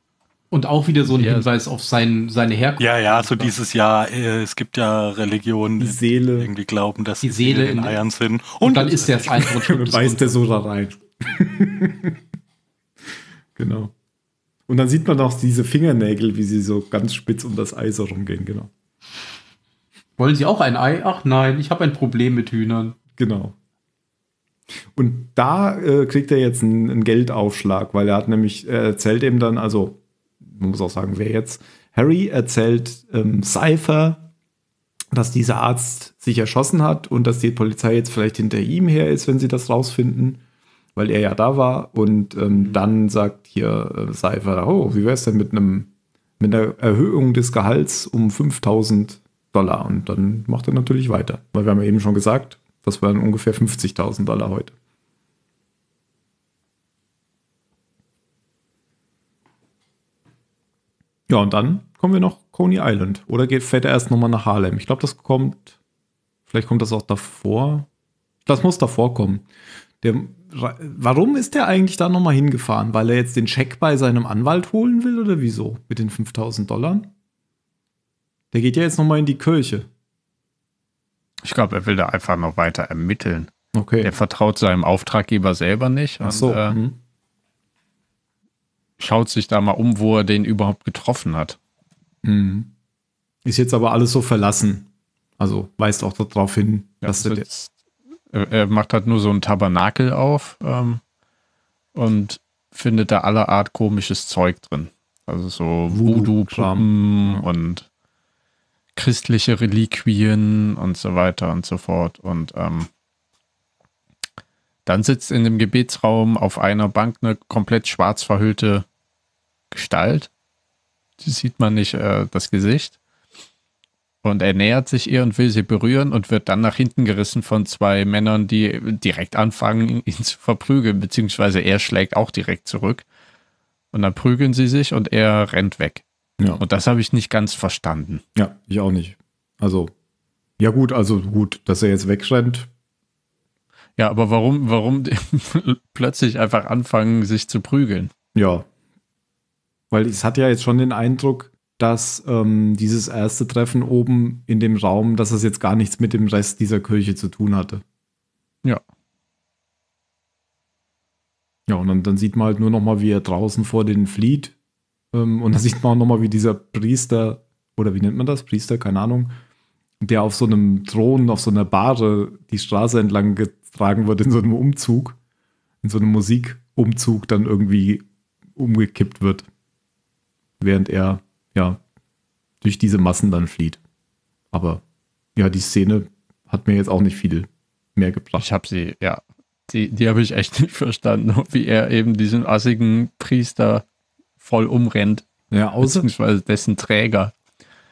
Und auch wieder so ein Hinweis auf seine Herkunft. Ja, ja, so dieses Jahr, es gibt ja Religionen, die Seele, irgendwie glauben, dass die Seele in Eiern sind. Und dann ist der das einfach beißt der so da rein. Genau. Und dann sieht man auch diese Fingernägel, wie sie so ganz spitz um das Ei so rumgehen, genau. Wollen Sie auch ein Ei? Ach nein, ich habe ein Problem mit Hühnern. Genau. Und da kriegt er jetzt einen Geldaufschlag, weil er hat nämlich, er erzählt eben dann, also man muss auch sagen, wer jetzt? Harry erzählt Cypher, dass dieser Arzt sich erschossen hat und dass die Polizei jetzt vielleicht hinter ihm her ist, wenn sie das rausfinden, weil er ja da war. Und dann sagt hier Cypher, oh, wie wär's denn mit einer Erhöhung des Gehalts um $5.000? Und dann macht er natürlich weiter, weil wir haben ja eben schon gesagt, das waren ungefähr $50.000 heute. Ja, und dann kommen wir noch Coney Island. Oder fährt er erst nochmal nach Harlem? Ich glaube, das kommt, vielleicht kommt das auch davor. Das muss davor kommen. Warum ist der eigentlich da nochmal hingefahren? Weil er jetzt den Scheck bei seinem Anwalt holen will oder wieso? Mit den $5.000? Der geht ja jetzt nochmal in die Kirche. Ich glaube, er will da einfach noch weiter ermitteln. Okay. Der vertraut seinem Auftraggeber selber nicht. Ach so, und, schaut sich da mal um, wo er den überhaupt getroffen hat. Mhm. Ist jetzt aber alles so verlassen. Also weist auch darauf hin, dass ja, er macht halt nur so ein Tabernakel auf und findet da aller Art komisches Zeug drin. Also so Voodoo-Puppen und christliche Reliquien und so weiter und so fort. Und dann sitzt in dem Gebetsraum auf einer Bank eine komplett schwarz verhüllte Gestalt. Die sieht man nicht, das Gesicht. Und er nähert sich ihr und will sie berühren und wird dann nach hinten gerissen von zwei Männern, die direkt anfangen, ihn zu verprügeln, beziehungsweise er schlägt auch direkt zurück. Und dann prügeln sie sich und er rennt weg. Ja. Und das habe ich nicht ganz verstanden. Ja, ich auch nicht. Also, ja gut, dass er jetzt wegrennt. Ja, aber warum plötzlich einfach anfangen, sich zu prügeln? Ja, weil es hat ja jetzt schon den Eindruck, dass dieses erste Treffen oben in dem Raum, dass das jetzt gar nichts mit dem Rest dieser Kirche zu tun hatte. Ja. Ja, und dann sieht man halt nur noch mal, wie er draußen vor denen flieht. Und dann sieht man auch noch mal, wie dieser Priester, oder wie nennt man das? Priester, keine Ahnung, der auf so einem Thron, auf so einer Bahre die Straße entlang getragen wird, in so einem Umzug, in so einem Musikumzug dann irgendwie umgekippt wird, während er ja durch diese Massen dann flieht. Aber ja, die Szene hat mir jetzt auch nicht viel mehr gebracht. Ich habe sie, ja, die habe ich echt nicht verstanden, wie er eben diesen assigen Priester voll umrennt, ja, beziehungsweise dessen Träger.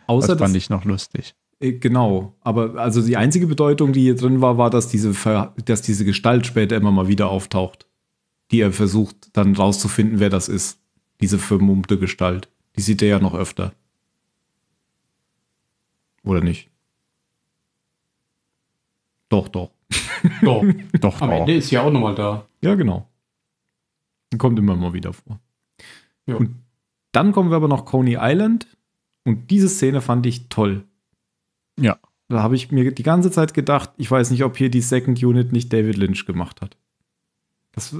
Das fand ich noch lustig. Genau, aber also die einzige Bedeutung, die hier drin war, war, dass diese Gestalt später immer mal wieder auftaucht, die er versucht, dann rauszufinden, wer das ist. Diese vermummte Gestalt. Die sieht er ja noch öfter. Oder nicht? Doch. Doch. Am Ende ist ja auch nochmal da. Ja, genau. Kommt immer mal wieder vor. Ja. Und dann kommen wir aber noch Coney Island. Und diese Szene fand ich toll. Ja. Da habe ich mir die ganze Zeit gedacht, ich weiß nicht, ob hier die Second Unit nicht David Lynch gemacht hat. Das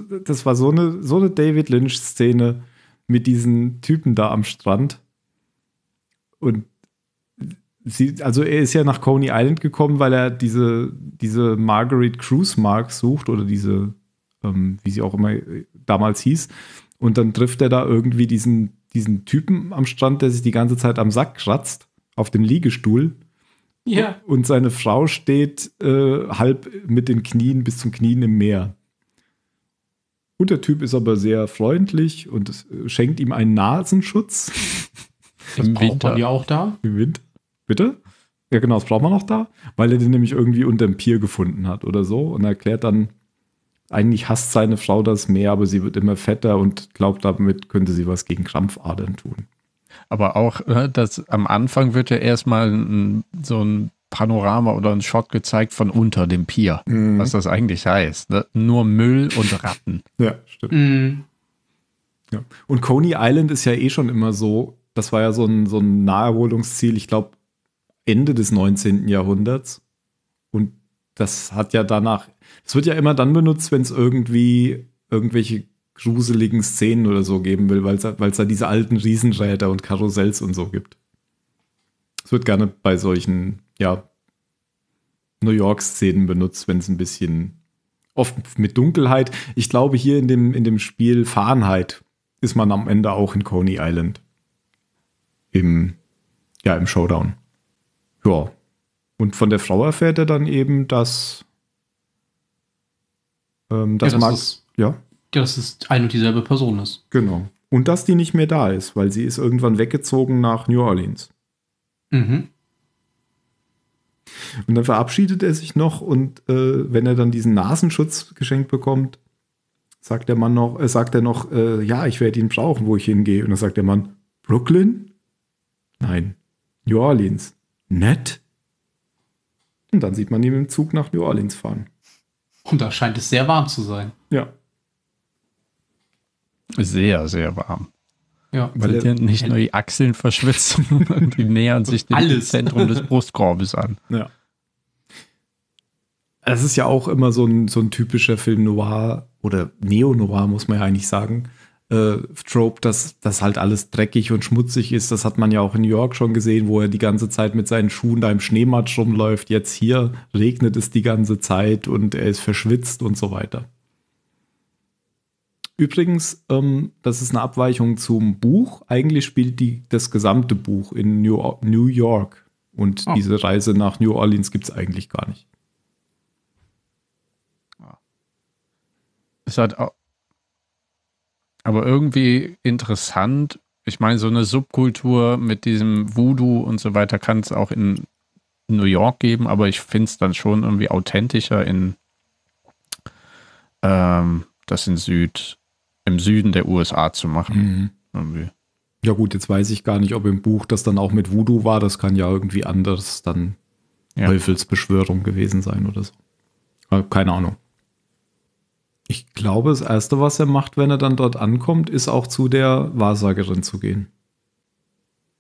war so eine David Lynch-Szene mit diesen Typen da am Strand. Und er ist ja nach Coney Island gekommen, weil er diese Marguerite Cruise Mark sucht oder diese, wie sie auch immer damals hieß. Und dann trifft er da irgendwie diesen Typen am Strand, der sich die ganze Zeit am Sack kratzt, auf dem Liegestuhl. Ja. Und seine Frau steht halb mit den Knien bis zum Knien im Meer. Und der Typ ist aber sehr freundlich und schenkt ihm einen Nasenschutz. Das Im braucht Winter. Man ja auch da. Im Winter. Bitte? Ja genau, das braucht man auch da. Weil er den nämlich irgendwie unterm Pier gefunden hat oder so. Und er erklärt dann, eigentlich hasst seine Frau das Meer, aber sie wird immer fetter und glaubt, damit könnte sie was gegen Krampfadern tun. Aber auch, dass am Anfang wird ja erstmal so ein Panorama oder ein Shot gezeigt von unter dem Pier, was das eigentlich heißt. Ne? Nur Müll und Ratten. Ja, stimmt. Mhm. Ja. Und Coney Island ist ja eh schon immer so, das war ja so ein Naherholungsziel, ich glaube, Ende des 19. Jahrhunderts. Und das hat ja danach, es wird ja immer dann benutzt, wenn es irgendwie irgendwelche gruseligen Szenen oder so geben will, weil es da diese alten Riesenräder und Karussells und so gibt. Es wird gerne bei solchen, ja, New York-Szenen benutzt, wenn es ein bisschen, oft mit Dunkelheit. Ich glaube, hier in dem Spiel Fahrenheit ist man am Ende auch in Coney Island. Im Showdown. Ja. Und von der Frau erfährt er dann eben, dass dass es ein und dieselbe Person ist. Genau. Und dass die nicht mehr da ist, weil sie ist irgendwann weggezogen nach New Orleans. Mhm. Und dann verabschiedet er sich noch und wenn er dann diesen Nasenschutz geschenkt bekommt, sagt er noch, ja, ich werde ihn brauchen, wo ich hingehe. Und dann sagt der Mann, Brooklyn? Nein. New Orleans. Nett? Und dann sieht man ihn im Zug nach New Orleans fahren. Und da scheint es sehr warm zu sein. Ja. Sehr, sehr warm. Ja. Weil sind ja nicht nur die Achseln verschwitzt, die nähern sich dem Zentrum des Brustkorbes an. Ja. Das ist ja auch immer so ein typischer Film Noir oder Neo-Noir, muss man ja eigentlich sagen, Trope, dass das halt alles dreckig und schmutzig ist. Das hat man ja auch in New York schon gesehen, wo er die ganze Zeit mit seinen Schuhen da im Schneematsch rumläuft. Jetzt hier regnet es die ganze Zeit und er ist verschwitzt und so weiter. Übrigens, das ist eine Abweichung zum Buch. Eigentlich spielt das gesamte Buch in New York. Und diese Reise nach New Orleans gibt es eigentlich gar nicht. Es hat auch aber irgendwie interessant. Ich meine, so eine Subkultur mit diesem Voodoo und so weiter kann es auch in New York geben, aber ich finde es dann schon irgendwie authentischer im Süden der USA zu machen. Mhm. Ja gut, jetzt weiß ich gar nicht, ob im Buch das dann auch mit Voodoo war. Das kann ja irgendwie anders dann Teufelsbeschwörung gewesen sein oder so. Aber keine Ahnung. Ich glaube, das Erste, was er macht, wenn er dann dort ankommt, ist auch zu der Wahrsagerin zu gehen.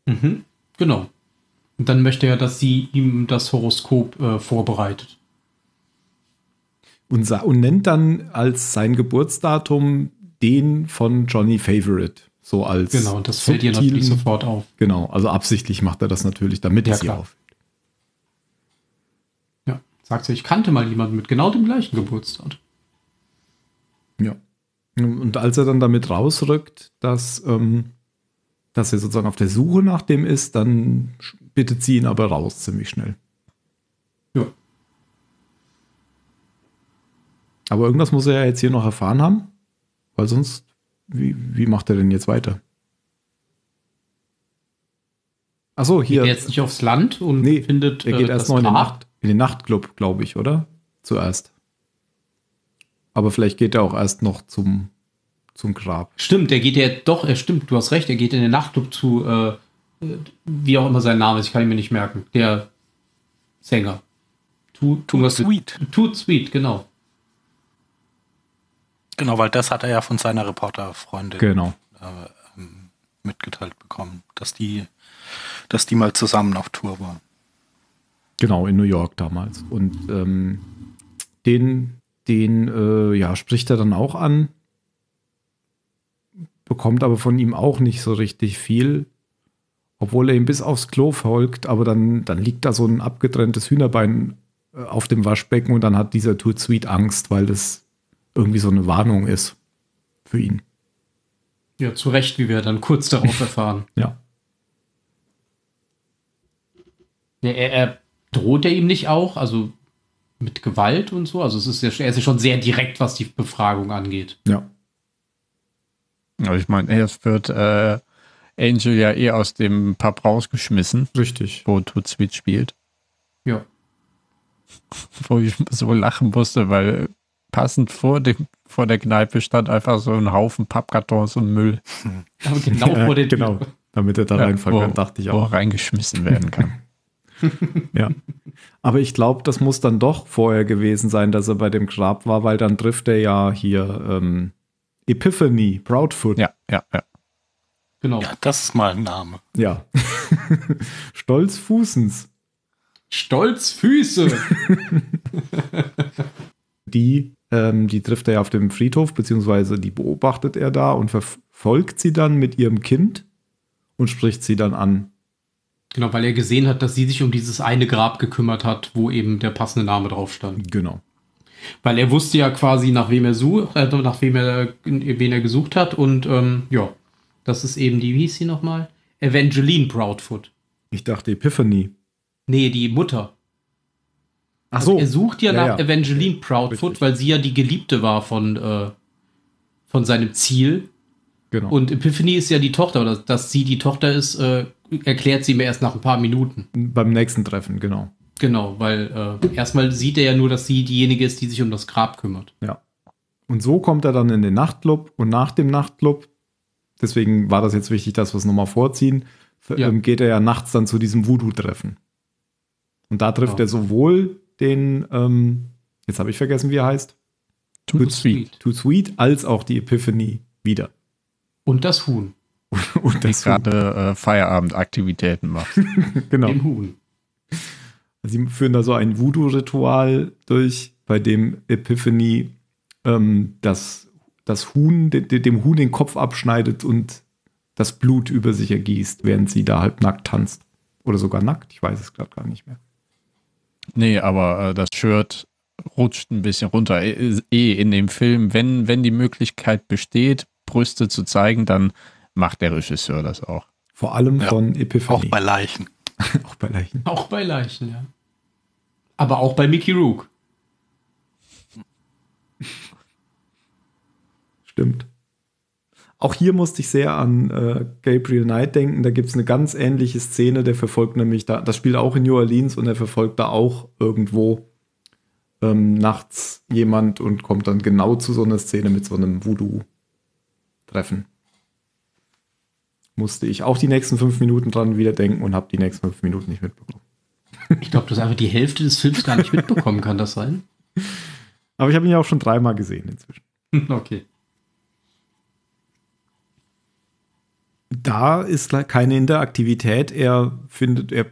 Mhm, genau. Und dann möchte er, dass sie ihm das Horoskop vorbereitet. Und nennt dann als sein Geburtsdatum den von Johnny Favorite. So als genau, und das fällt ihr natürlich sofort auf. Genau, also absichtlich macht er das natürlich, damit es ihr auffällt. Ja, sagt sie, ich kannte mal jemanden mit genau dem gleichen Geburtstag. Ja. Und als er dann damit rausrückt, dass er sozusagen auf der Suche nach dem ist, dann bittet sie ihn aber raus ziemlich schnell. Ja. Aber irgendwas muss er ja jetzt hier noch erfahren haben, weil sonst, wie macht er denn jetzt weiter? Achso, hier. Geht er jetzt nicht aufs Land und findet. Er geht erst noch in den Nachtclub, glaube ich, oder? Zuerst. Aber vielleicht geht er auch erst noch zum Grab. Stimmt, du hast recht, er geht in den Nachtclub zu, wie auch immer sein Name ist, ich kann ihn mir nicht merken, der Sänger. Too Sweet. Too Sweet, genau. Genau, weil das hat er ja von seiner Reporterfreundin mitgeteilt bekommen, dass die mal zusammen auf Tour waren. Genau, in New York damals. Und den spricht er dann auch an, bekommt aber von ihm auch nicht so richtig viel, obwohl er ihm bis aufs Klo folgt, aber dann liegt da so ein abgetrenntes Hühnerbein auf dem Waschbecken und dann hat dieser Tour Sweet Angst, weil das irgendwie so eine Warnung ist für ihn. Ja, zu Recht, wie wir dann kurz darauf erfahren. Ja. Er droht er ihm nicht auch, also mit Gewalt und so? Also er ist ja schon sehr direkt, was die Befragung angeht. Ja. Aber ich meine, erst wird Angel ja aus dem Pub rausgeschmissen. Richtig. Wo Toot Sweet spielt. Ja. Wo ich so lachen musste, weil passend vor der Kneipe stand einfach so ein Haufen Pappkartons und Müll. Aber genau vor der Tür. Genau, damit er da reinfallen kann, dachte ich auch. Wo reingeschmissen werden kann. Ja. Aber ich glaube, das muss dann doch vorher gewesen sein, dass er bei dem Grab war, weil dann trifft er ja hier Epiphany, Proudfoot. Ja. Genau. Ja, das ist mal ein Name. Ja. Stolzfußens. Stolzfüße. Die trifft er ja auf dem Friedhof, beziehungsweise die beobachtet er da und verfolgt sie dann mit ihrem Kind und spricht sie dann an. Genau, weil er gesehen hat, dass sie sich um dieses eine Grab gekümmert hat, wo eben der passende Name drauf stand. Genau. Weil er wusste ja quasi, nach wem er gesucht hat. Und das ist eben die, wie hieß sie nochmal? Evangeline Proudfoot. Ich dachte Epiphany. Nee, die Mutter. Ach so. Also er sucht nach Evangeline Proudfoot, richtig, weil sie ja die Geliebte war von seinem Ziel. Genau. Und Epiphany ist ja die Tochter, oder dass sie die Tochter ist, erklärt sie mir erst nach ein paar Minuten. Beim nächsten Treffen, genau. Genau, weil erstmal sieht er ja nur, dass sie diejenige ist, die sich um das Grab kümmert. Ja. Und so kommt er dann in den Nachtclub und nach dem Nachtclub, deswegen war das jetzt wichtig, dass wir es nochmal vorziehen, geht er ja nachts dann zu diesem Voodoo-Treffen. Und da trifft er sowohl den, jetzt habe ich vergessen, wie er heißt, Too Sweet, als auch die Epiphany wieder. Und das Huhn. Und das gerade Feierabendaktivitäten macht. Genau. Dem Huhn. Sie führen da so ein Voodoo-Ritual durch, bei dem Epiphany das Huhn, dem Huhn den Kopf abschneidet und das Blut über sich ergießt, während sie da halbnackt tanzt. Oder sogar nackt, ich weiß es gerade gar nicht mehr. Nee, aber das Shirt rutscht ein bisschen runter. In dem Film, wenn die Möglichkeit besteht, Brüste zu zeigen, dann macht der Regisseur das auch. Vor allem von Epiphany. Auch bei Leichen. Auch bei Leichen, ja. Aber auch bei Mickey Rourke. Stimmt. Auch hier musste ich sehr an Gabriel Knight denken. Da gibt es eine ganz ähnliche Szene. Der verfolgt nämlich da, das spielt auch in New Orleans, und er verfolgt da auch irgendwo nachts jemand und kommt dann genau zu so einer Szene mit so einem Voodoo-Treffen. Musste ich auch die nächsten 5 Minuten dran wieder denken und habe die nächsten 5 Minuten nicht mitbekommen. Ich glaube, du hast einfach die Hälfte des Films gar nicht mitbekommen, kann das sein? Aber ich habe ihn ja auch schon 3-mal gesehen inzwischen. Okay. Da ist keine Interaktivität, er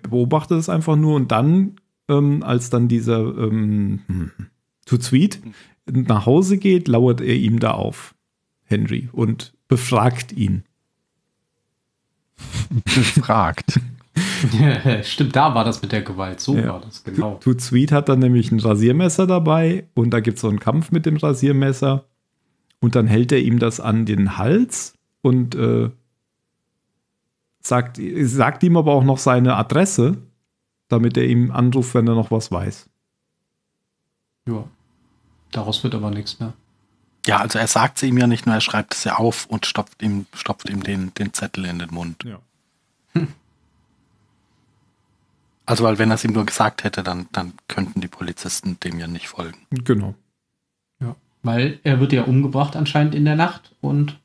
beobachtet es einfach nur, und dann, als dann dieser Too Sweet nach Hause geht, lauert er ihm da auf, Henry, und befragt ihn. Befragt. Ja, stimmt, da war das mit der Gewalt. War das, genau. Too Sweet hat dann nämlich ein Rasiermesser dabei und da gibt es so einen Kampf mit dem Rasiermesser und dann hält er ihm das an den Hals und sagt ihm aber auch noch seine Adresse, damit er ihm anruft, wenn er noch was weiß. Ja, daraus wird aber nichts mehr. Ja, also er sagt es ihm ja nicht nur, er schreibt es ja auf und stopft ihm den Zettel in den Mund. Ja. Also, weil wenn er es ihm nur gesagt hätte, dann könnten die Polizisten dem ja nicht folgen. Genau. Ja, weil er wird ja umgebracht anscheinend in der Nacht und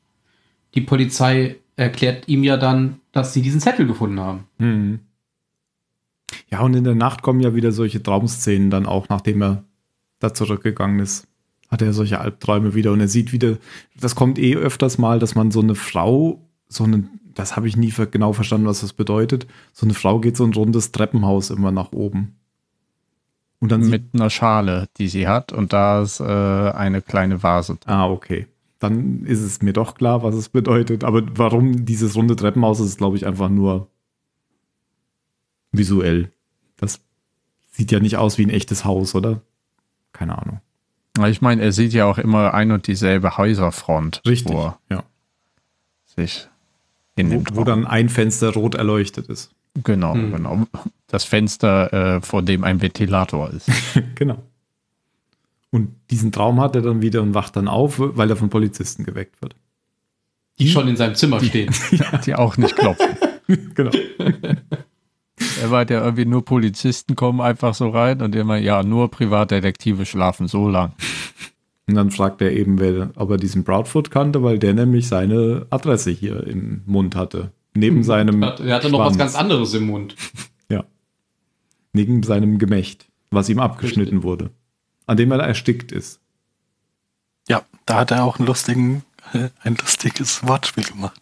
die Polizei erklärt ihm ja dann, dass sie diesen Zettel gefunden haben. Mhm. Ja, und in der Nacht kommen ja wieder solche Traumszenen dann auch, nachdem er da zurückgegangen ist. hat er solche Albträume wieder und er sieht wieder, das kommt eh öfters mal, dass man so eine Frau, so eine, das habe ich nie genau verstanden, was das bedeutet, so eine Frau geht so ein rundes Treppenhaus immer nach oben. Und dann mit einer Schale, die sie hat und da ist eine kleine Vase drin. Ah, okay. Dann ist es mir doch klar, was es bedeutet. Aber warum dieses runde Treppenhaus ist, glaube ich, einfach nur visuell. Das sieht ja nicht aus wie ein echtes Haus, oder? Keine Ahnung. Ich meine, er sieht ja auch immer ein und dieselbe Häuserfront. Richtig, ja. Sich in dem wo dann ein Fenster rot erleuchtet ist. Genau, genau. Das Fenster, vor dem ein Ventilator ist. Genau. Und diesen Traum hat er dann wieder und wacht dann auf, weil er von Polizisten geweckt wird. Die schon in seinem Zimmer stehen. Ja. Die auch nicht klopfen. Genau. Er war ja irgendwie nur Polizisten kommen einfach so rein und immer, ja, nur Privatdetektive schlafen so lang. Und dann fragt er eben, ob er diesen Proudfoot kannte, weil der nämlich seine Adresse hier im Mund hatte. Neben seinem Er hatte noch was ganz anderes im Mund. Ja. Neben seinem Gemächt, was ihm abgeschnitten wurde. An dem er erstickt ist. Ja, da hat er auch ein lustiges Wortspiel gemacht.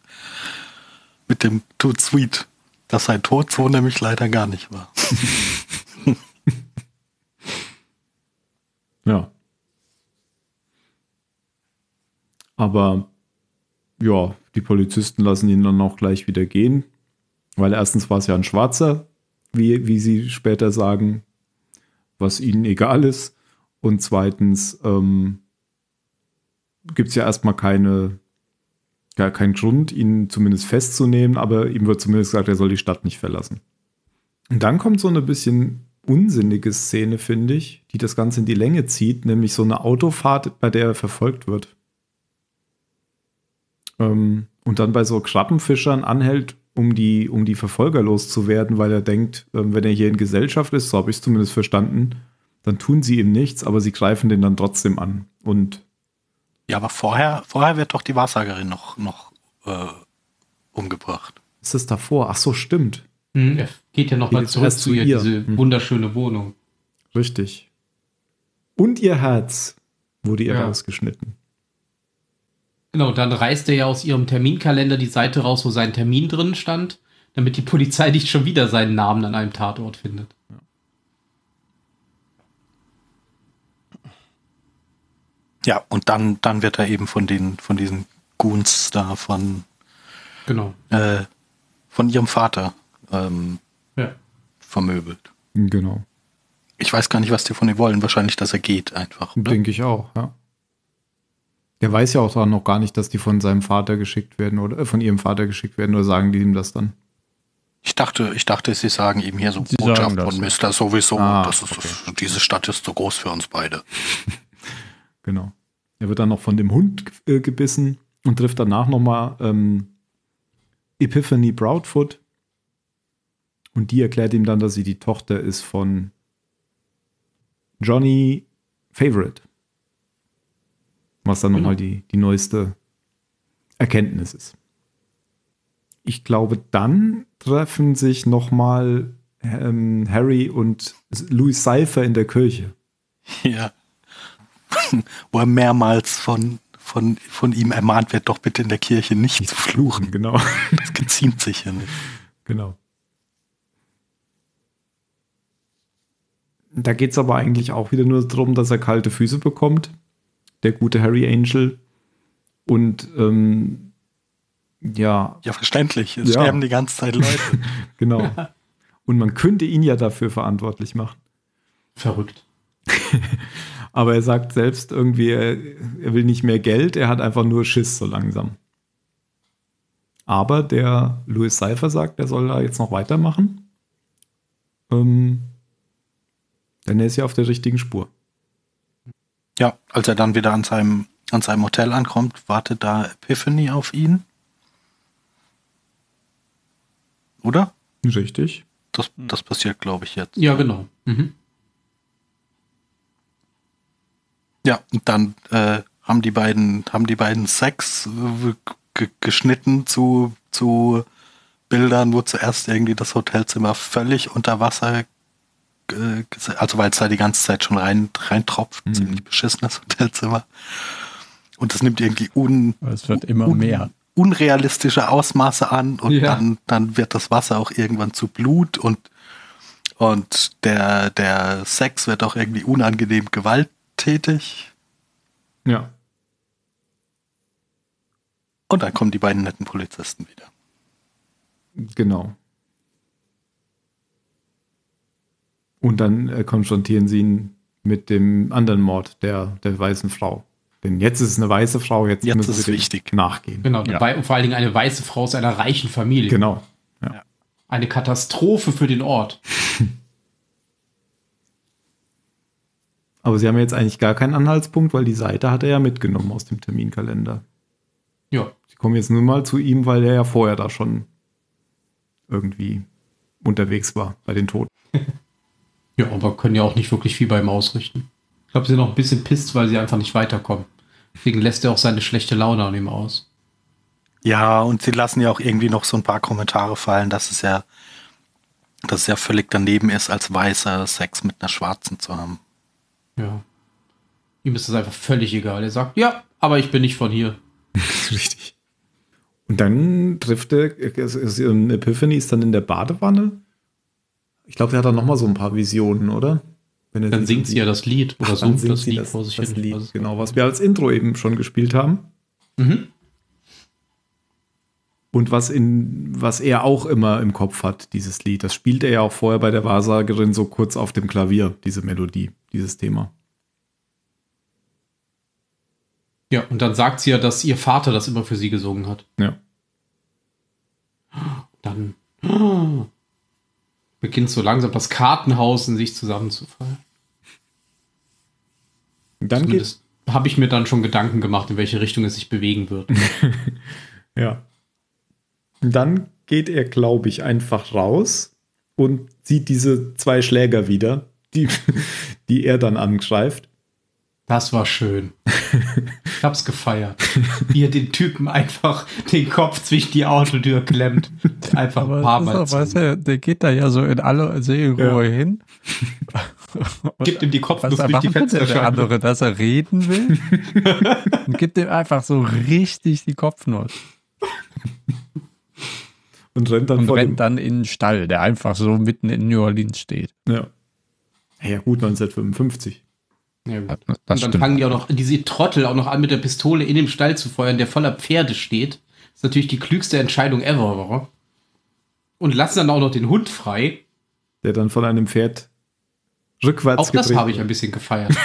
Mit dem Too Sweet. Das sei tot, so nämlich leider gar nicht war. Ja. Aber ja, die Polizisten lassen ihn dann auch gleich wieder gehen, weil erstens war es ja ein Schwarzer, wie sie später sagen, was ihnen egal ist. Und zweitens gibt es ja erstmal keinen Grund, ihn zumindest festzunehmen, aber ihm wird zumindest gesagt, er soll die Stadt nicht verlassen. Und dann kommt so eine bisschen unsinnige Szene, finde ich, die das Ganze in die Länge zieht, nämlich so eine Autofahrt, bei der er verfolgt wird. Und dann bei so Krabbenfischern anhält, um die Verfolger loszuwerden, weil er denkt, wenn er hier in Gesellschaft ist, so habe ich es zumindest verstanden, dann tun sie ihm nichts, aber sie greifen den dann trotzdem an. Und ja, aber vorher wird doch die Wahrsagerin noch umgebracht. Ist das davor? Ach so, stimmt. Mhm. Er geht ja nochmal zurück zu ihr, diese wunderschöne Wohnung. Richtig. Und ihr Herz wurde ihr rausgeschnitten. Genau, dann reißt er ja aus ihrem Terminkalender die Seite raus, wo sein Termin drin stand, damit die Polizei nicht schon wieder seinen Namen an einem Tatort findet. Ja, und dann wird er eben von diesen Goons da von ihrem Vater vermöbelt. Genau. Ich weiß gar nicht, was die von ihm wollen. Wahrscheinlich, dass er geht einfach. Oder? Denke ich auch, ja. Der weiß ja auch dann noch gar nicht, dass die von seinem Vater geschickt werden oder von ihrem Vater geschickt werden, oder sagen die ihm das dann? Ich dachte, sie sagen ihm hier so Botschaft von Mr. Sowieso, diese Stadt ist so groß für uns beide. Genau. Er wird dann noch von dem Hund gebissen und trifft danach nochmal Epiphany Proudfoot. Und die erklärt ihm dann, dass sie die Tochter ist von Johnny Favorite. Was dann nochmal die neueste Erkenntnis ist. Ich glaube, dann treffen sich nochmal Harry und Louis Cypher in der Kirche. Ja. Wo er mehrmals von ihm ermahnt wird, doch bitte in der Kirche nicht zu fluchen. Genau. Das geziemt sich ja nicht. Genau. Da geht es aber eigentlich auch wieder nur darum, dass er kalte Füße bekommt. Der gute Harry Angel. Und ja, verständlich. Es sterben die ganze Zeit Leute. Genau. Und man könnte ihn ja dafür verantwortlich machen. Verrückt. Aber er sagt selbst irgendwie, er will nicht mehr Geld, er hat einfach nur Schiss so langsam. Aber der Louis Cypher sagt, er soll da jetzt noch weitermachen. Denn er ist ja auf der richtigen Spur. Ja, als er dann wieder an seinem Hotel ankommt, wartet da Epiphany auf ihn. Oder? Richtig. Das passiert, glaube ich, jetzt. Ja, genau. Mhm. Ja, und dann haben die beiden Sex geschnitten zu Bildern, wo zuerst irgendwie das Hotelzimmer völlig unter Wasser also weil es da die ganze Zeit schon reintropft, ziemlich beschissen, das Hotelzimmer. Und das nimmt irgendwie es wird immer mehr unrealistische Ausmaße an und dann wird das Wasser auch irgendwann zu Blut und der Sex wird auch irgendwie unangenehm gewalttätig. Ja. Und dann kommen die beiden netten Polizisten wieder. Genau. Und dann konfrontieren sie ihn mit dem anderen Mord der weißen Frau. Denn jetzt ist es eine weiße Frau, jetzt müssen wir richtig nachgehen. Genau, ja. Und vor allen Dingen eine weiße Frau aus einer reichen Familie. Genau. Ja. Eine Katastrophe für den Ort. Aber sie haben jetzt eigentlich gar keinen Anhaltspunkt, weil die Seite hat er ja mitgenommen aus dem Terminkalender. Ja. Sie kommen jetzt nur mal zu ihm, weil er ja vorher da schon irgendwie unterwegs war bei den Toten. Ja, aber können ja auch nicht wirklich viel bei ihm ausrichten. Ich glaube, sie sind auch ein bisschen pisst, weil sie einfach nicht weiterkommen. Deswegen lässt er auch seine schlechte Laune an ihm aus. Ja, und sie lassen ja auch irgendwie noch so ein paar Kommentare fallen, dass es ja völlig daneben ist, als Weißer Sex mit einer Schwarzen zu haben. Ja. Ihm ist das einfach völlig egal. Er sagt, ja, aber ich bin nicht von hier. Richtig. Und dann trifft er, Epiphany ist dann in der Badewanne. Ich glaube, der hat dann nochmal so ein paar Visionen, oder? Dann singt sie ja das Lied oder sucht das Lied vor sich hin. Genau, was wir als Intro eben schon gespielt haben. Mhm. Und was er auch immer im Kopf hat, dieses Lied. Das spielt er ja auch vorher bei der Wahrsagerin so kurz auf dem Klavier, diese Melodie, dieses Thema. Ja, und dann sagt sie ja, dass ihr Vater das immer für sie gesungen hat. Ja. Dann beginnt so langsam das Kartenhaus in sich zusammenzufallen. Dann habe ich mir dann schon Gedanken gemacht, in welche Richtung es sich bewegen wird. Ja. Dann geht er, glaube ich, einfach raus und sieht diese zwei Schläger wieder, die er dann angreift. Das war schön. Ich hab's gefeiert. Wie er den Typen einfach den Kopf zwischen die Autotür klemmt. Einfach ein paar Mal zu. Weißt du, der geht da ja so in aller Seelenruhe hin. Gibt ihm die Kopfnuss durch die Fensterscheibe. Der andere, dass er reden will. Und gibt ihm einfach so richtig die Kopfnuss. Und rennt dann in den Stall, der einfach so mitten in New Orleans steht. Ja. Ja gut, 1955. Ja, gut. Und dann fangen die auch noch, diese Trottel auch noch an, mit der Pistole in dem Stall zu feuern, der voller Pferde steht. Das ist natürlich die klügste Entscheidung ever, oder? Und lassen dann auch noch den Hund frei. Der dann von einem Pferd rückwärts gedreht. Auch das habe ich ein bisschen gefeiert.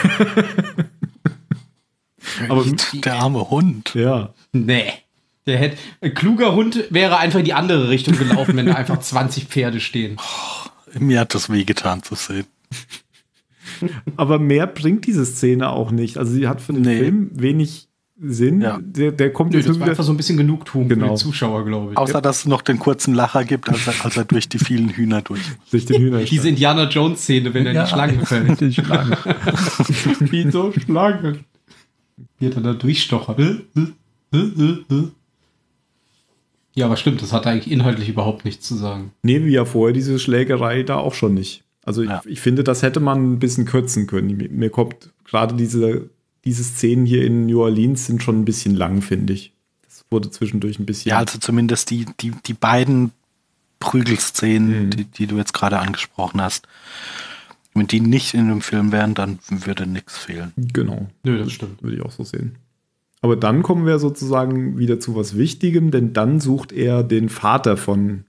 Aber der arme Hund. Ja. Nee. Ein kluger Hund wäre einfach in die andere Richtung gelaufen, wenn da einfach 20 Pferde stehen. Oh, mir hat das wehgetan zu sehen. Aber mehr bringt diese Szene auch nicht. Also sie hat für den Film wenig Sinn. Ja. Der kommt jetzt das war einfach so ein bisschen Genugtuung für den Zuschauer, glaube ich. Außer, dass es noch den kurzen Lacher gibt, als er durch die vielen Hühner durch den Hühner diese Indiana Jones-Szene, wenn er in die Schlange fällt. Die Schlange. Wie so Schlange. Wie er dann da durchstochert. Ja, aber stimmt, das hat eigentlich inhaltlich überhaupt nichts zu sagen. Nee, wie ja vorher diese Schlägerei da auch schon nicht. Also ich finde, das hätte man ein bisschen kürzen können. Mir kommt gerade diese Szenen hier in New Orleans sind schon ein bisschen lang, finde ich. Das wurde zwischendurch ein bisschen... Ja, also zumindest die beiden Prügelszenen, die du jetzt gerade angesprochen hast. Wenn die nicht in dem Film wären, dann würde nichts fehlen. Genau. Nö, das stimmt. Würde ich auch so sehen. Aber dann kommen wir sozusagen wieder zu was Wichtigem, denn dann sucht er den Vater von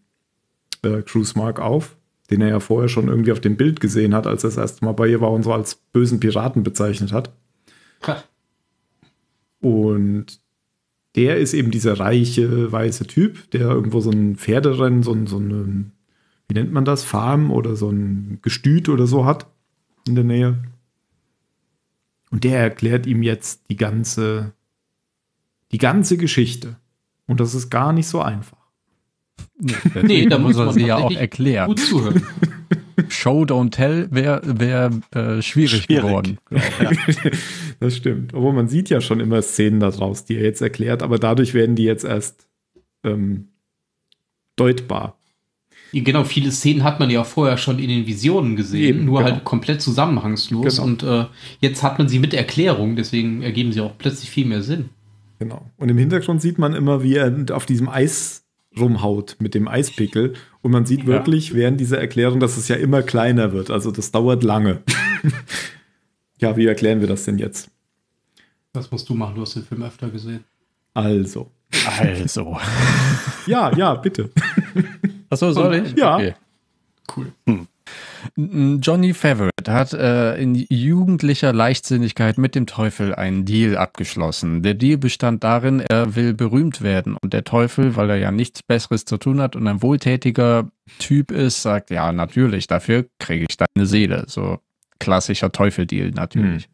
Crews-Mark auf, den er ja vorher schon irgendwie auf dem Bild gesehen hat, als er das erste Mal bei ihr war und so als bösen Piraten bezeichnet hat. Ha. Und der ist eben dieser reiche, weiße Typ, der irgendwo so ein Pferderennen, so ein, wie nennt man das, Farm oder so ein Gestüt oder so hat in der Nähe. Und der erklärt ihm jetzt die ganze Geschichte. Und das ist gar nicht so einfach. Nee, da muss man sie ja auch erklären. Gut zuhören. Show, don't tell wäre schwierig geworden. Ja. Das stimmt. Obwohl man sieht ja schon immer Szenen daraus, die er jetzt erklärt, aber dadurch werden die jetzt erst deutbar. Genau, viele Szenen hat man ja vorher schon in den Visionen gesehen, eben, nur genau, halt komplett zusammenhangslos. Genau. Und jetzt hat man sie mit Erklärung, deswegen ergeben sie auch plötzlich viel mehr Sinn. Genau. Und im Hintergrund sieht man immer, wie er auf diesem Eis rumhaut mit dem Eispickel. Und man sieht wirklich während dieser Erklärung, dass es ja immer kleiner wird. Also das dauert lange. Ja, wie erklären wir das denn jetzt? Das musst du machen, du hast den Film öfter gesehen. Also. Ja, bitte. Achso, soll ich? Ja. Okay. Cool. Johnny Favorite hat in jugendlicher Leichtsinnigkeit mit dem Teufel einen Deal abgeschlossen. Der Deal bestand darin, er will berühmt werden. Und der Teufel, weil er ja nichts Besseres zu tun hat und ein wohltätiger Typ ist, sagt, ja, natürlich, dafür kriege ich deine Seele. So klassischer Teufel-Deal natürlich.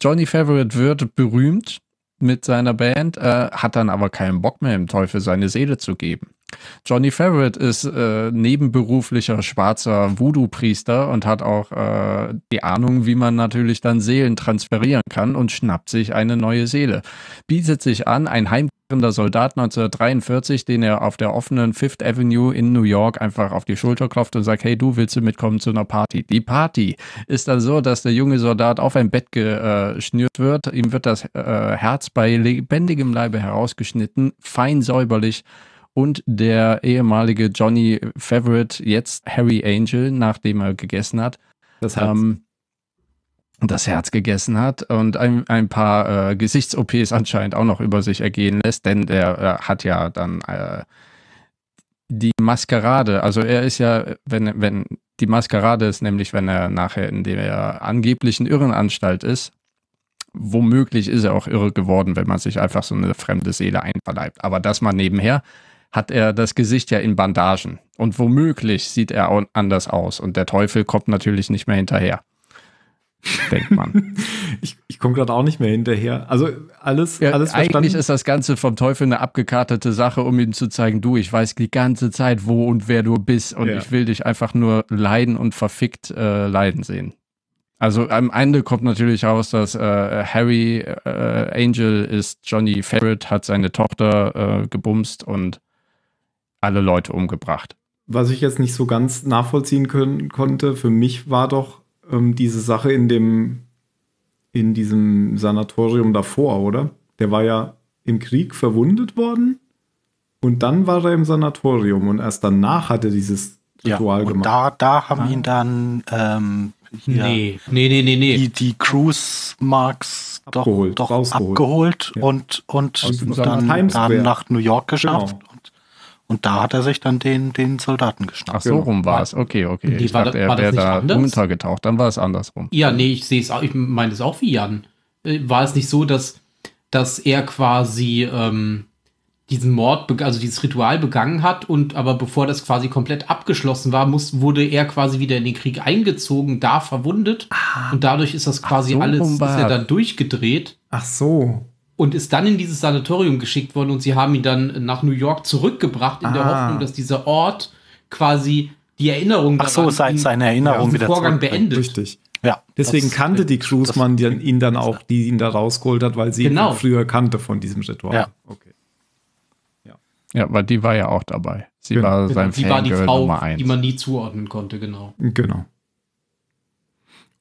Johnny Favorite wird berühmt mit seiner Band, hat dann aber keinen Bock mehr, dem Teufel seine Seele zu geben. Johnny Favorite ist nebenberuflicher schwarzer Voodoo-Priester und hat auch die Ahnung, wie man natürlich dann Seelen transferieren kann, und schnappt sich eine neue Seele. Bietet sich an, ein heimkehrender Soldat 1943, den er auf der offenen Fifth Avenue in New York einfach auf die Schulter klopft und sagt, hey, du willst du mitkommen zu einer Party? Die Party ist dann so, dass der junge Soldat auf ein Bett geschnürt wird, ihm wird das Herz bei lebendigem Leibe herausgeschnitten, fein säuberlich. Und der ehemalige Johnny Favorite, jetzt Harry Angel, nachdem er gegessen hat, das Herz gegessen hat und ein paar Gesichts-OPs anscheinend auch noch über sich ergehen lässt, denn der hat ja dann die Maskerade, also er ist ja, wenn die Maskerade ist, nämlich wenn er nachher in der angeblichen Irrenanstalt ist, womöglich ist er auch irre geworden, wenn man sich einfach so eine fremde Seele einverleibt, aber das mal nebenher, hat er das Gesicht ja in Bandagen. Und womöglich sieht er auch anders aus. Und der Teufel kommt natürlich nicht mehr hinterher. Denkt man. Ich komme gerade auch nicht mehr hinterher. Also alles verstanden. Eigentlich ist das Ganze vom Teufel eine abgekartete Sache, um ihm zu zeigen, du, ich weiß die ganze Zeit, wo und wer du bist. Und ich will dich einfach nur leiden und verfickt leiden sehen. Also am Ende kommt natürlich raus, dass Harry Angel ist, Johnny Favorite hat seine Tochter gebumst und alle Leute umgebracht. Was ich jetzt nicht so ganz nachvollziehen konnte, für mich war doch diese Sache in diesem Sanatorium davor, oder? Der war ja im Krieg verwundet worden und dann war er im Sanatorium und erst danach hat er dieses Ritual gemacht. Da haben ihn dann Nee. Die Cruise Marks abgeholt und dann nach New York geschafft. Genau. Und da hat er sich dann den Soldaten geschnappt. Ach, so rum war es. Okay. Ich dachte, er wäre da untergetaucht. Dann war es andersrum. Ja, nee, ich sehe es auch. Ich meine es auch wie Jan. War es nicht so, dass er quasi diesen Mord, also dieses Ritual begangen hat und aber bevor das quasi komplett abgeschlossen war, wurde er quasi wieder in den Krieg eingezogen, da verwundet und dadurch ist das quasi ist er dann durchgedreht. Ach so. Und ist dann in dieses Sanatorium geschickt worden und sie haben ihn dann nach New York zurückgebracht in der Hoffnung, dass dieser Ort quasi die Erinnerung seine Erinnerung wieder Vorgang beendet. Richtig. Ja, deswegen kannte die Cruise-Mann ihn dann auch, die ihn da rausgeholt hat, weil sie ihn früher kannte von diesem Ritual. Ja. Okay. Ja, weil die war ja auch dabei. Sie war sein Fangirl war die Frau, Nummer 1. Die man nie zuordnen konnte, genau. Genau.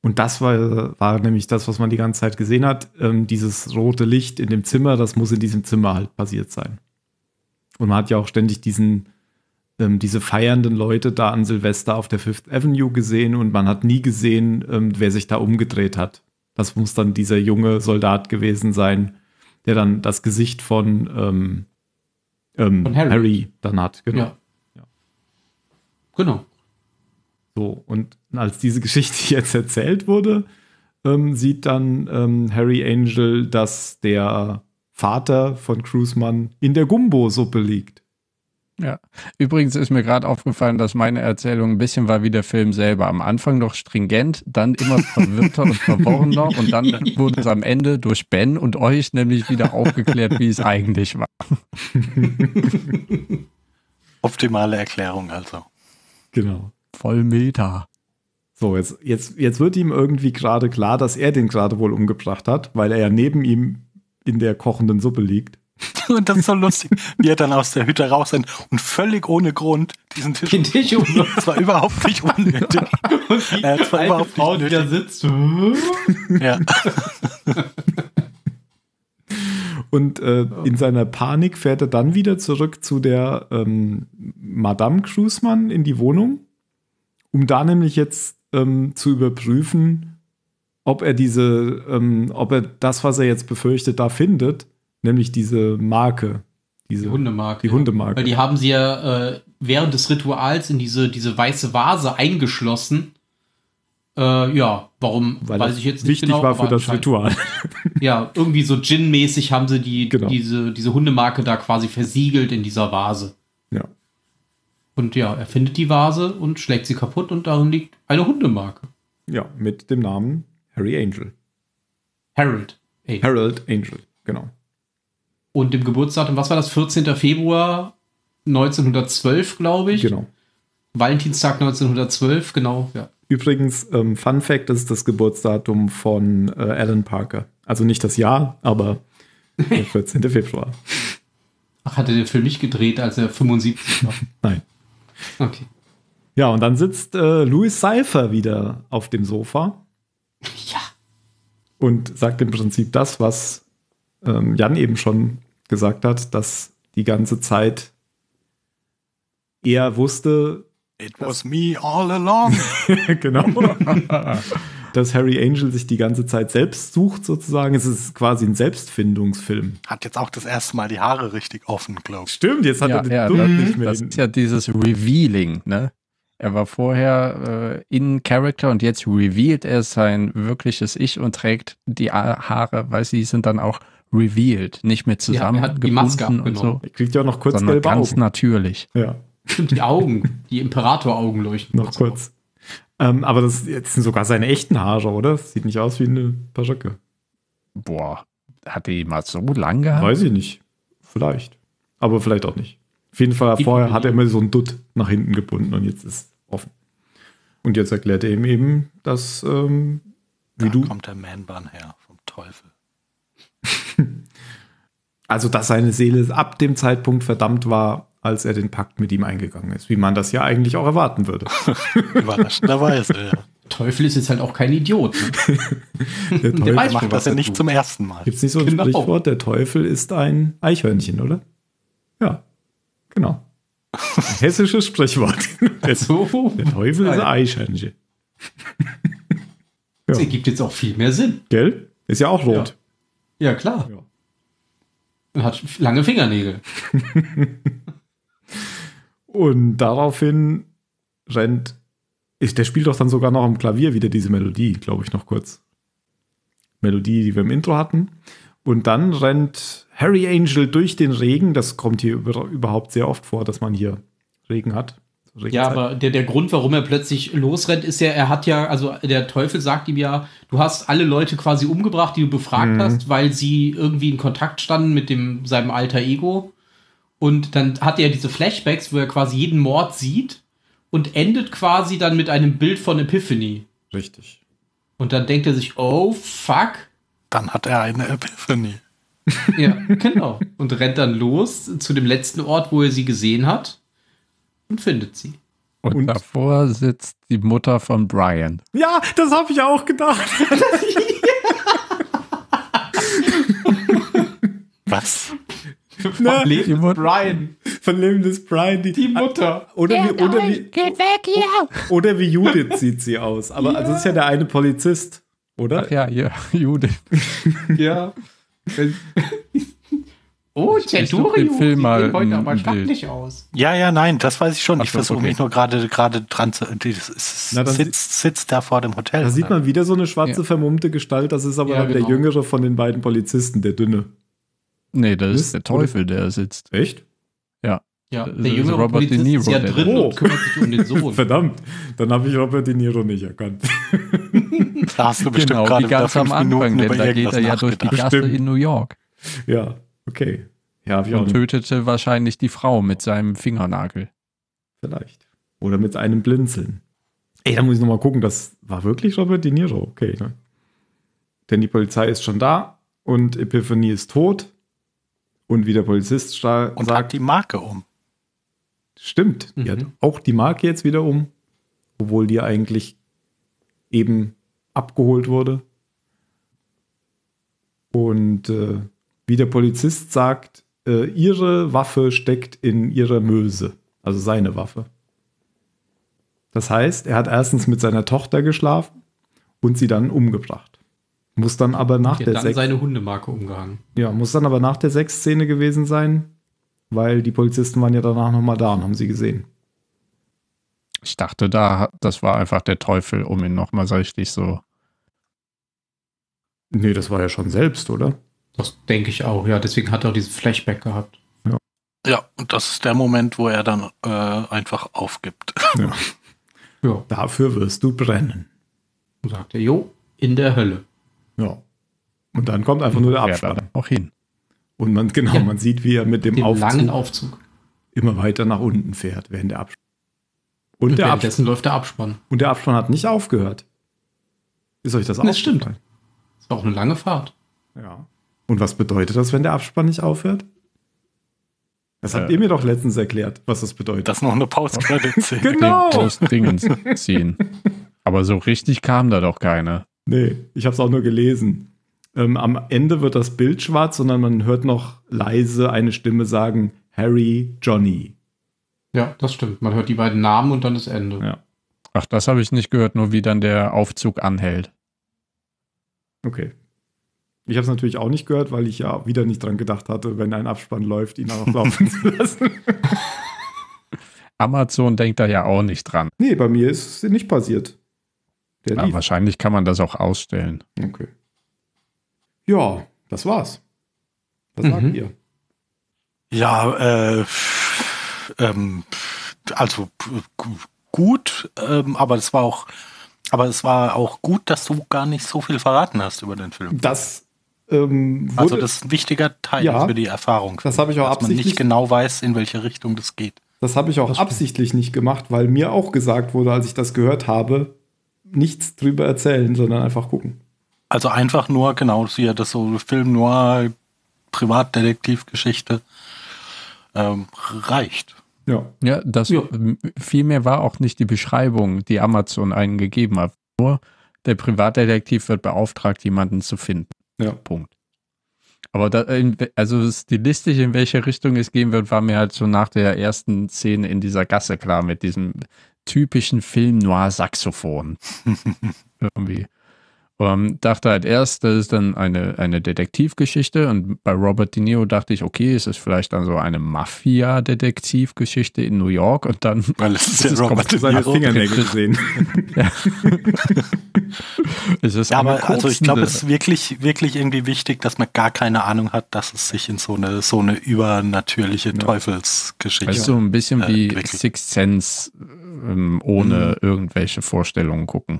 Und das war nämlich das, was man die ganze Zeit gesehen hat. Dieses rote Licht in dem Zimmer, das muss in diesem Zimmer halt passiert sein. Und man hat ja auch ständig diese feiernden Leute da an Silvester auf der Fifth Avenue gesehen und man hat nie gesehen, wer sich da umgedreht hat. Das muss dann dieser junge Soldat gewesen sein, der dann das Gesicht von Harry dann hat, genau. Ja. Genau. So, und als diese Geschichte jetzt erzählt wurde, sieht dann Harry Angel, dass der Vater von Cruiseman in der Gumbo-Suppe liegt. Ja, übrigens ist mir gerade aufgefallen, dass meine Erzählung ein bisschen war wie der Film selber. Am Anfang noch stringent, dann immer verwirrter und verworrener und dann wurde es am Ende durch Ben und euch nämlich wieder aufgeklärt, wie es eigentlich war. Optimale Erklärung also. Genau. Voll Meta. So, jetzt wird ihm irgendwie gerade klar, dass er den gerade wohl umgebracht hat, weil er ja neben ihm in der kochenden Suppe liegt. Und das ist so lustig, wie er dann aus der Hütte raus sind und völlig ohne Grund diesen Tisch zwar überhaupt nicht unnötig. Und die alte Frau, die da sitzt. Ja. Und in seiner Panik fährt er dann wieder zurück zu der Madame Cruisemann in die Wohnung, um da nämlich jetzt zu überprüfen, ob er das, was er jetzt befürchtet, da findet, nämlich diese Marke. Die Hundemarke. Die Hundemarke. Weil die haben sie ja während des Rituals in diese weiße Vase eingeschlossen. Ja, warum? Weil ich jetzt nicht genau war für das Ritual. Ja, irgendwie so Gin-mäßig haben sie diese Hundemarke da quasi versiegelt in dieser Vase. Ja. Und ja, er findet die Vase und schlägt sie kaputt und darin liegt eine Hundemarke. Ja, mit dem Namen Harold Angel, genau. Und dem Geburtsdatum, was war das? 14. Februar 1912, glaube ich. Genau. Valentinstag 1912, genau, ja. Übrigens, Fun Fact, das ist das Geburtsdatum von Alan Parker. Also nicht das Jahr, aber der 14. Februar. Ach, hat er den Film nicht gedreht, als er 75 war? Nein. Okay. Ja, und dann sitzt Louis Cypher wieder auf dem Sofa. Ja. Und sagt im Prinzip das, was Jan eben schon gesagt hat, dass die ganze Zeit er wusste, It was me all along. Genau. Dass Harry Angel sich die ganze Zeit selbst sucht, sozusagen. Es ist quasi ein Selbstfindungsfilm. Hat jetzt auch das erste Mal die Haare richtig offen, glaube ich. Stimmt, jetzt hat er den nicht mehr. Das ist ja dieses Revealing, ne? Er war vorher in Character und jetzt revealed er sein wirkliches Ich und trägt die Haare, weil sie sind dann auch revealed, nicht mehr zusammengebunden und so. Er kriegt ja auch noch kurz gelbe Augen. Ganz natürlich. Ja. Stimmt, die Augen, die Imperator-Augen leuchten. Noch kurz. Aber jetzt sind sogar seine echten Haare, oder? Das sieht nicht aus wie eine Perücke. Boah, hat die mal so lang gehabt? Weiß ich nicht. Vielleicht. Aber vielleicht auch nicht. Auf jeden Fall, vorher hat er immer so einen Dutt nach hinten gebunden und jetzt ist offen. Und jetzt erklärt er ihm eben, dass da kommt der Man-Bun her, vom Teufel. Also, dass seine Seele ab dem Zeitpunkt verdammt war, als er den Pakt mit ihm eingegangen ist. Wie man das ja eigentlich auch erwarten würde. Überraschenderweise, ja. Teufel ist jetzt halt auch kein Idiot. Ne? Der Teufel macht das ja nicht zum ersten Mal. Gibt es nicht so ein Sprichwort, der Teufel ist ein Eichhörnchen, oder? Ja, genau. Ein hessisches Sprichwort. Der Teufel ist ein Eichhörnchen. Das ergibt jetzt auch viel mehr Sinn. Gell? Ist ja auch rot. Ja, klar. Ja. Und hat lange Fingernägel. Und daraufhin der spielt doch dann sogar noch am Klavier wieder diese Melodie, glaube ich, noch kurz. Melodie, die wir im Intro hatten. Und dann rennt Harry Angel durch den Regen. Das kommt hier überhaupt sehr oft vor, dass man hier Regen hat. Regenzeit. Ja, aber der Grund, warum er plötzlich losrennt, ist ja, also der Teufel sagt ihm ja, du hast alle Leute quasi umgebracht, die du befragt hast, weil sie irgendwie in Kontakt standen mit seinem alter Ego. Und dann hat er diese Flashbacks, wo er quasi jeden Mord sieht und endet quasi dann mit einem Bild von Epiphany. Richtig. Und dann denkt er sich, oh, fuck. Dann hat er eine Epiphany. Ja, genau. Und rennt dann los zu dem letzten Ort, wo er sie gesehen hat und findet sie. Und davor sitzt die Mutter von Brian. Ja, das habe ich auch gedacht. Was? Von lebendes Brian. Die Mutter. Oder wie Judith sieht sie aus. Aber also ist ja der eine Polizist, oder? Ach ja, Judith. Ja. Oh, Centurio sieht heute aber stattlich aus. Ja, nein, das weiß ich schon. Ich versuche mich nur gerade dran zu... sitzt da vor dem Hotel. Da sieht man wieder so eine schwarze, vermummte Gestalt. Das ist aber dann der jüngere von den beiden Polizisten, der dünne. Nee, das ist der Teufel, der sitzt. Echt? Ja. Ja, der jüngere Robert De Niro ist ja drin und kümmert sich um den Sohn. Verdammt, dann habe ich Robert De Niro nicht erkannt. Da hast du bestimmt gerade wieder 5 Minuten denn da geht er ja durch die Gasse in New York. Ja, okay. Ja, und tötete wahrscheinlich die Frau mit seinem Fingernagel. Vielleicht. Oder mit einem Blinzeln. Ey, da muss ich nochmal gucken, das war wirklich Robert De Niro. Okay, ne? Denn die Polizei ist schon da und Epiphany ist tot. Und wie der Polizist sagt... Und hat die Marke um. Stimmt, die hat auch die Marke jetzt wieder um, obwohl die eigentlich eben abgeholt wurde. Und wie der Polizist sagt, ihre Waffe steckt in ihrer Möse, also seine Waffe. Das heißt, er hat erstens mit seiner Tochter geschlafen und sie dann umgebracht. Muss dann aber nach der Sexszene seine Hundemarke umgehangen. Ja, muss dann aber nach der Sexszene gewesen sein, weil die Polizisten waren ja danach nochmal da und haben sie gesehen. Ich dachte, das war einfach der Teufel, um ihn nochmal so richtig so... Nee, das war ja schon selbst, oder? Das denke ich auch, ja. Deswegen hat er auch diesen Flashback gehabt. Ja, ja, und das ist der Moment, wo er dann einfach aufgibt. Ja. Ja. Dafür wirst du brennen. Und sagt er, jo, in der Hölle. Ja. Und dann kommt einfach nur der Abspann. Ja, auch hin. Und man, genau, ja, man sieht, wie er mit dem langen Aufzug immer weiter nach unten fährt, während der Abspann. Und währenddessen läuft der Abspann. Und der Abspann hat nicht aufgehört. Ist euch das auch? Das stimmt. Ist auch eine lange Fahrt. Ja. Und was bedeutet das, wenn der Abspann nicht aufhört? Das habt ihr mir doch letztens erklärt, was das bedeutet. Dass noch eine Post-Credit-Szene. Genau. Post-Dingens-Szene. Aber so richtig kam da doch keine. Nee, ich habe es auch nur gelesen. Am Ende wird das Bild schwarz, sondern man hört noch leise eine Stimme sagen, Harry, Johnny. Ja, das stimmt. Man hört die beiden Namen und dann das Ende. Ja. Ach, das habe ich nicht gehört, nur wie dann der Aufzug anhält. Okay. Ich habe es natürlich auch nicht gehört, weil ich ja wieder nicht dran gedacht hatte, wenn ein Abspann läuft, ihn auch laufen zu lassen. Amazon denkt da ja auch nicht dran. Nee, bei mir ist es nicht passiert. Ja, wahrscheinlich kann man das auch ausstellen. Okay. Ja, das war's. Was sagt ihr? Ja, also gut, aber es war auch gut, dass du gar nicht so viel verraten hast über den Film. Das also das ist ein wichtiger Teil für die Erfahrung. Das habe ich auch absichtlich, dass man nicht genau weiß, in welche Richtung das geht. Das habe ich auch absichtlich nicht gemacht, weil mir auch gesagt wurde, als ich das gehört habe, nichts drüber erzählen, sondern einfach gucken. Also einfach nur, genau, das so Film noir, Privatdetektivgeschichte reicht. Ja, das viel mehr war auch nicht die Beschreibung, die Amazon einen gegeben hat. Nur der Privatdetektiv wird beauftragt, jemanden zu finden. Ja. Punkt. Aber stilistisch, in welche Richtung es gehen wird, war mir halt so nach der ersten Szene in dieser Gasse klar, mit diesem typischen Film-Noir-Saxophon. Irgendwie. Dachte halt erst, das ist dann eine Detektivgeschichte, und bei Robert De Niro dachte ich, okay, es ist vielleicht dann so eine Mafia-Detektivgeschichte in New York, und dann... Weil es ist ja Robert De Niro. Gesehen. Ja. Es ist ja, aber also ich glaube, es ist wirklich, wirklich irgendwie wichtig, dass man gar keine Ahnung hat, dass es sich in so eine übernatürliche Teufelsgeschichte... Also so ein bisschen wie entwickelt. Sixth Sense, ohne irgendwelche Vorstellungen gucken.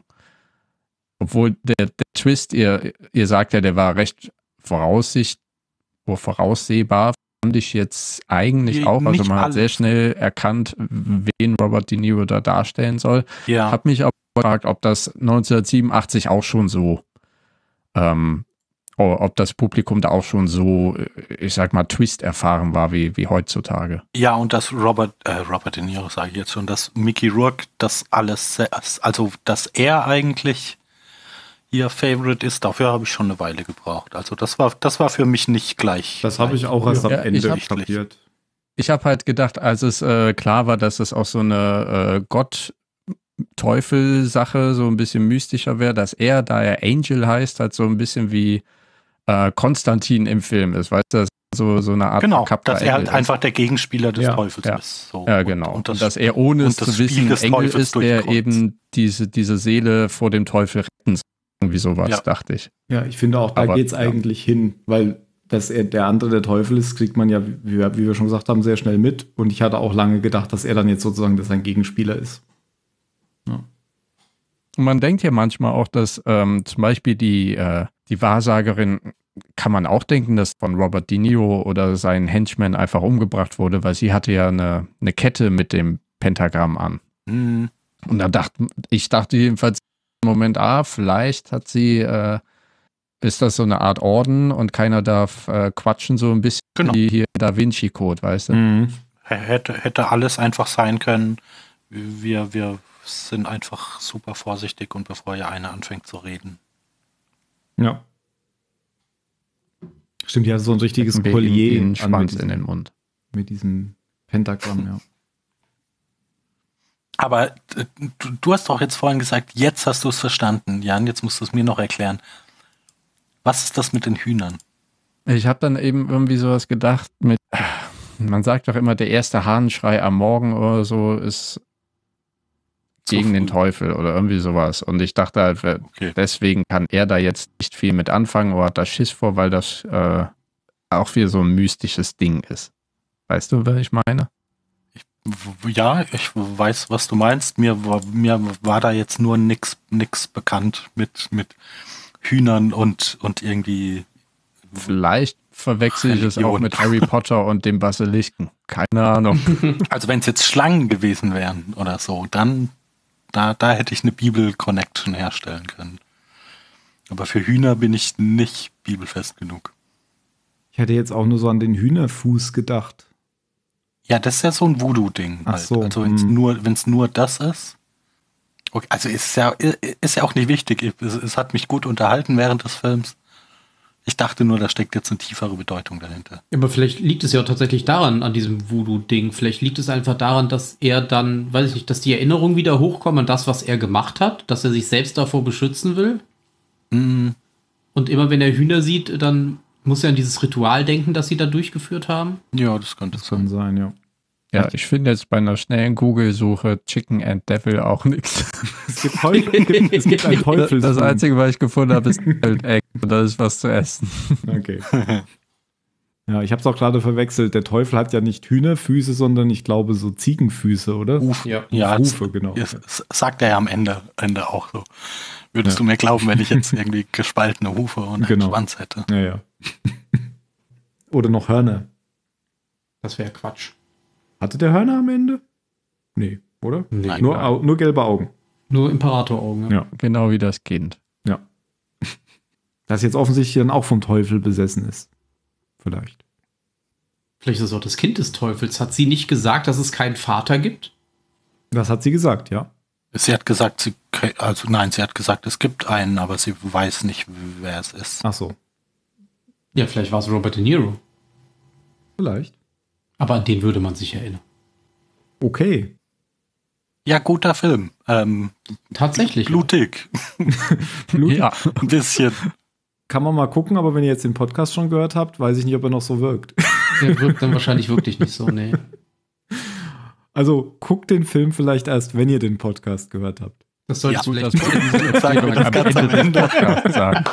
Obwohl der Twist, ihr sagt ja, der war recht voraussehbar, fand ich jetzt eigentlich auch. Also man hat sehr schnell erkannt, wen Robert De Niro da darstellen soll. Ja. Hab mich aber gefragt, ob das 1987 auch schon so, ob das Publikum da auch schon so, ich sag mal, Twist erfahren war wie heutzutage. Ja, und dass Robert De Niro, sage ich jetzt schon, dass Mickey Rourke das alles, also dass er eigentlich ihr Favorite ist, dafür habe ich schon eine Weile gebraucht. Also das war für mich nicht gleich. Das habe ich auch erst am Ende kapiert. Ich habe halt gedacht, als es klar war, dass es auch so eine Gott-Teufel-Sache so ein bisschen mystischer wäre, dass er, da er Angel heißt, halt so ein bisschen wie Konstantin im Film ist. Weißt du, so eine Art... Genau, dass er halt einfach der Gegenspieler des Teufels ist. So. Ja, genau. Und dass er, ohne es zu wissen, Engel ist, der eben diese Seele vor dem Teufel retten soll. Irgendwie sowas, dachte ich. Ja, ich finde auch, da geht es eigentlich hin, weil dass er der andere der Teufel ist, kriegt man ja, wie wir schon gesagt haben, sehr schnell mit. Und ich hatte auch lange gedacht, dass er dann jetzt sozusagen sein Gegenspieler ist. Ja. Und man denkt ja manchmal auch, dass zum Beispiel die Wahrsagerin, kann man auch denken, dass von Robert De Niro oder seinen Henchman einfach umgebracht wurde, weil sie hatte ja eine Kette mit dem Pentagramm an. Mhm. Und da dachte ich jedenfalls, Moment, vielleicht hat sie ist das so eine Art Orden und keiner darf quatschen, so ein bisschen wie hier Da Vinci Code, weißt du? Mhm. Hätte alles einfach sein können. Wir sind einfach super vorsichtig und bevor ja einer anfängt zu reden. Ja. Stimmt, ja, so ein richtiges Collier. Einen Schwanz in den Mund. Mit diesem Pentagramm, ja. Aber du hast doch jetzt vorhin gesagt, jetzt hast du es verstanden, Jan, jetzt musst du es mir noch erklären. Was ist das mit den Hühnern? Ich habe dann eben irgendwie sowas gedacht mit, man sagt doch immer, der erste Hahnenschrei am Morgen oder so ist gegen den Teufel oder irgendwie sowas. Und ich dachte halt, deswegen kann er da jetzt nicht viel mit anfangen oder hat da Schiss vor, weil das auch wieder so ein mystisches Ding ist. Weißt du, was ich meine? Ja, ich weiß, was du meinst. Mir war da jetzt nur nix bekannt mit Hühnern und irgendwie... Vielleicht verwechsel ich es auch mit Harry Potter und dem Basilisken. Keine Ahnung. Also wenn es jetzt Schlangen gewesen wären oder so, dann da hätte ich eine Bibel-Connection herstellen können. Aber für Hühner bin ich nicht bibelfest genug. Ich hätte jetzt auch nur so an den Hühnerfuß gedacht. Ja, das ist ja so ein Voodoo-Ding. Halt. So, also wenn es nur das ist. Okay, also ist ja auch nicht wichtig. Es hat mich gut unterhalten während des Films. Ich dachte nur, da steckt jetzt eine tiefere Bedeutung dahinter. Aber vielleicht liegt es ja auch tatsächlich daran, an diesem Voodoo-Ding. Vielleicht liegt es einfach daran, dass er dann, weiß ich nicht, dass die Erinnerungen wieder hochkommen an das, was er gemacht hat, dass er sich selbst davor beschützen will. Mhm. Und immer wenn er Hühner sieht, dann muss er an dieses Ritual denken, das sie da durchgeführt haben. Ja, das könnte sein, ja. Ja, ich finde jetzt bei einer schnellen Google-Suche Chicken and Devil auch nichts. Es gibt ein Teufel. Das Einzige, was ich gefunden habe, ist Deviled Egg. Und da ist was zu essen. Okay. Ja, ich habe es auch gerade verwechselt. Der Teufel hat ja nicht Hühnerfüße, sondern ich glaube so Ziegenfüße, oder? Hufe, genau. Das sagt er ja am Ende auch so. Würdest du mir glauben, wenn ich jetzt irgendwie gespaltene Hufe und einen Schwanz hätte? Ja, ja. Oder noch Hörner. Das wäre Quatsch. Hatte der Hörner am Ende? Nee, oder? Nein, nur gelbe Augen. Nur Imperatoraugen. Ja, genau wie das Kind. Ja. Das jetzt offensichtlich dann auch vom Teufel besessen ist. Vielleicht. Vielleicht ist es auch das Kind des Teufels. Hat sie nicht gesagt, dass es keinen Vater gibt? Das hat sie gesagt, ja. Sie hat gesagt, sie hat gesagt, es gibt einen, aber sie weiß nicht, wer es ist. Ach so. Ja, vielleicht war es Robert De Niro. Vielleicht. Aber an den würde man sich erinnern. Okay. Ja, guter Film. Tatsächlich. Blutig. Ja, ein bisschen. Kann man mal gucken, aber wenn ihr jetzt den Podcast schon gehört habt, weiß ich nicht, ob er noch so wirkt. Der wirkt dann wahrscheinlich wirklich nicht so, nee. Also guckt den Film vielleicht erst, wenn ihr den Podcast gehört habt. Das solltest du vielleicht am Ende des Podcasts sagen.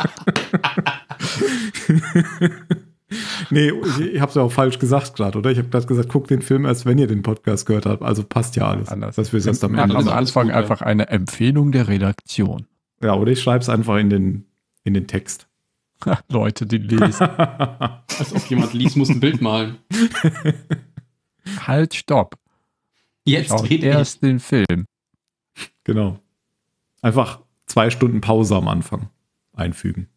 Nee, ich hab's ja auch falsch gesagt gerade, oder? Ich habe gerade gesagt, guckt den Film erst, wenn ihr den Podcast gehört habt. Also passt ja alles. Anders. Dass wir es erst am Ende am Anfang einfach eine Empfehlung der Redaktion. Ja, oder ich schreibe es einfach in den Text. Leute, die lesen. Als ob jemand liest, muss ein Bild malen. Halt, stopp. Jetzt geht erst den Film. Genau. Einfach 2 Stunden Pause am Anfang einfügen.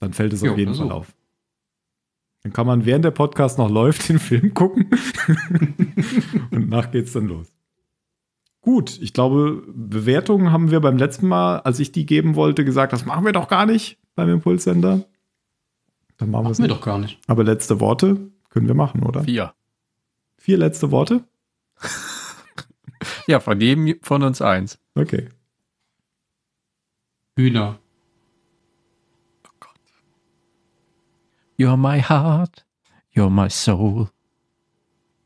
Dann fällt es auf jeden Fall auf. Dann kann man, während der Podcast noch läuft, den Film gucken. Und danach geht's dann los. Gut, ich glaube, Bewertungen haben wir beim letzten Mal, als ich die geben wollte, gesagt, das machen wir doch gar nicht beim Impulssender. Dann machen wir es doch gar nicht. Aber letzte Worte können wir machen, oder? 4. 4 letzte Worte? Ja, von jedem von uns 1. Okay. Hühner. You're my heart, you're my soul.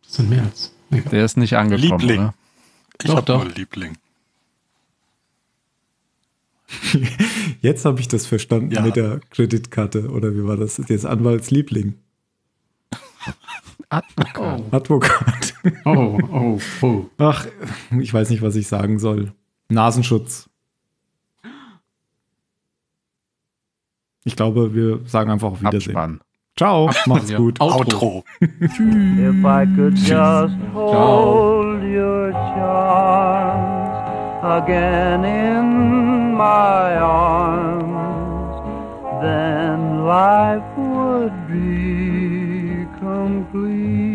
Das sind mehr als. Der ist nicht angekommen, Liebling. Oder? Ich hab nur Liebling. Jetzt habe ich das verstanden mit der Kreditkarte. Oder wie war das? Jetzt Anwaltsliebling. Advokat. Oh. Advokat. Oh. Ach, ich weiß nicht, was ich sagen soll. Nasenschutz. Ich glaube, wir sagen einfach auf Wiedersehen. Abspann. Ciao, macht's gut. Outro. If I could just hold your charms again in my arms, then life would be complete.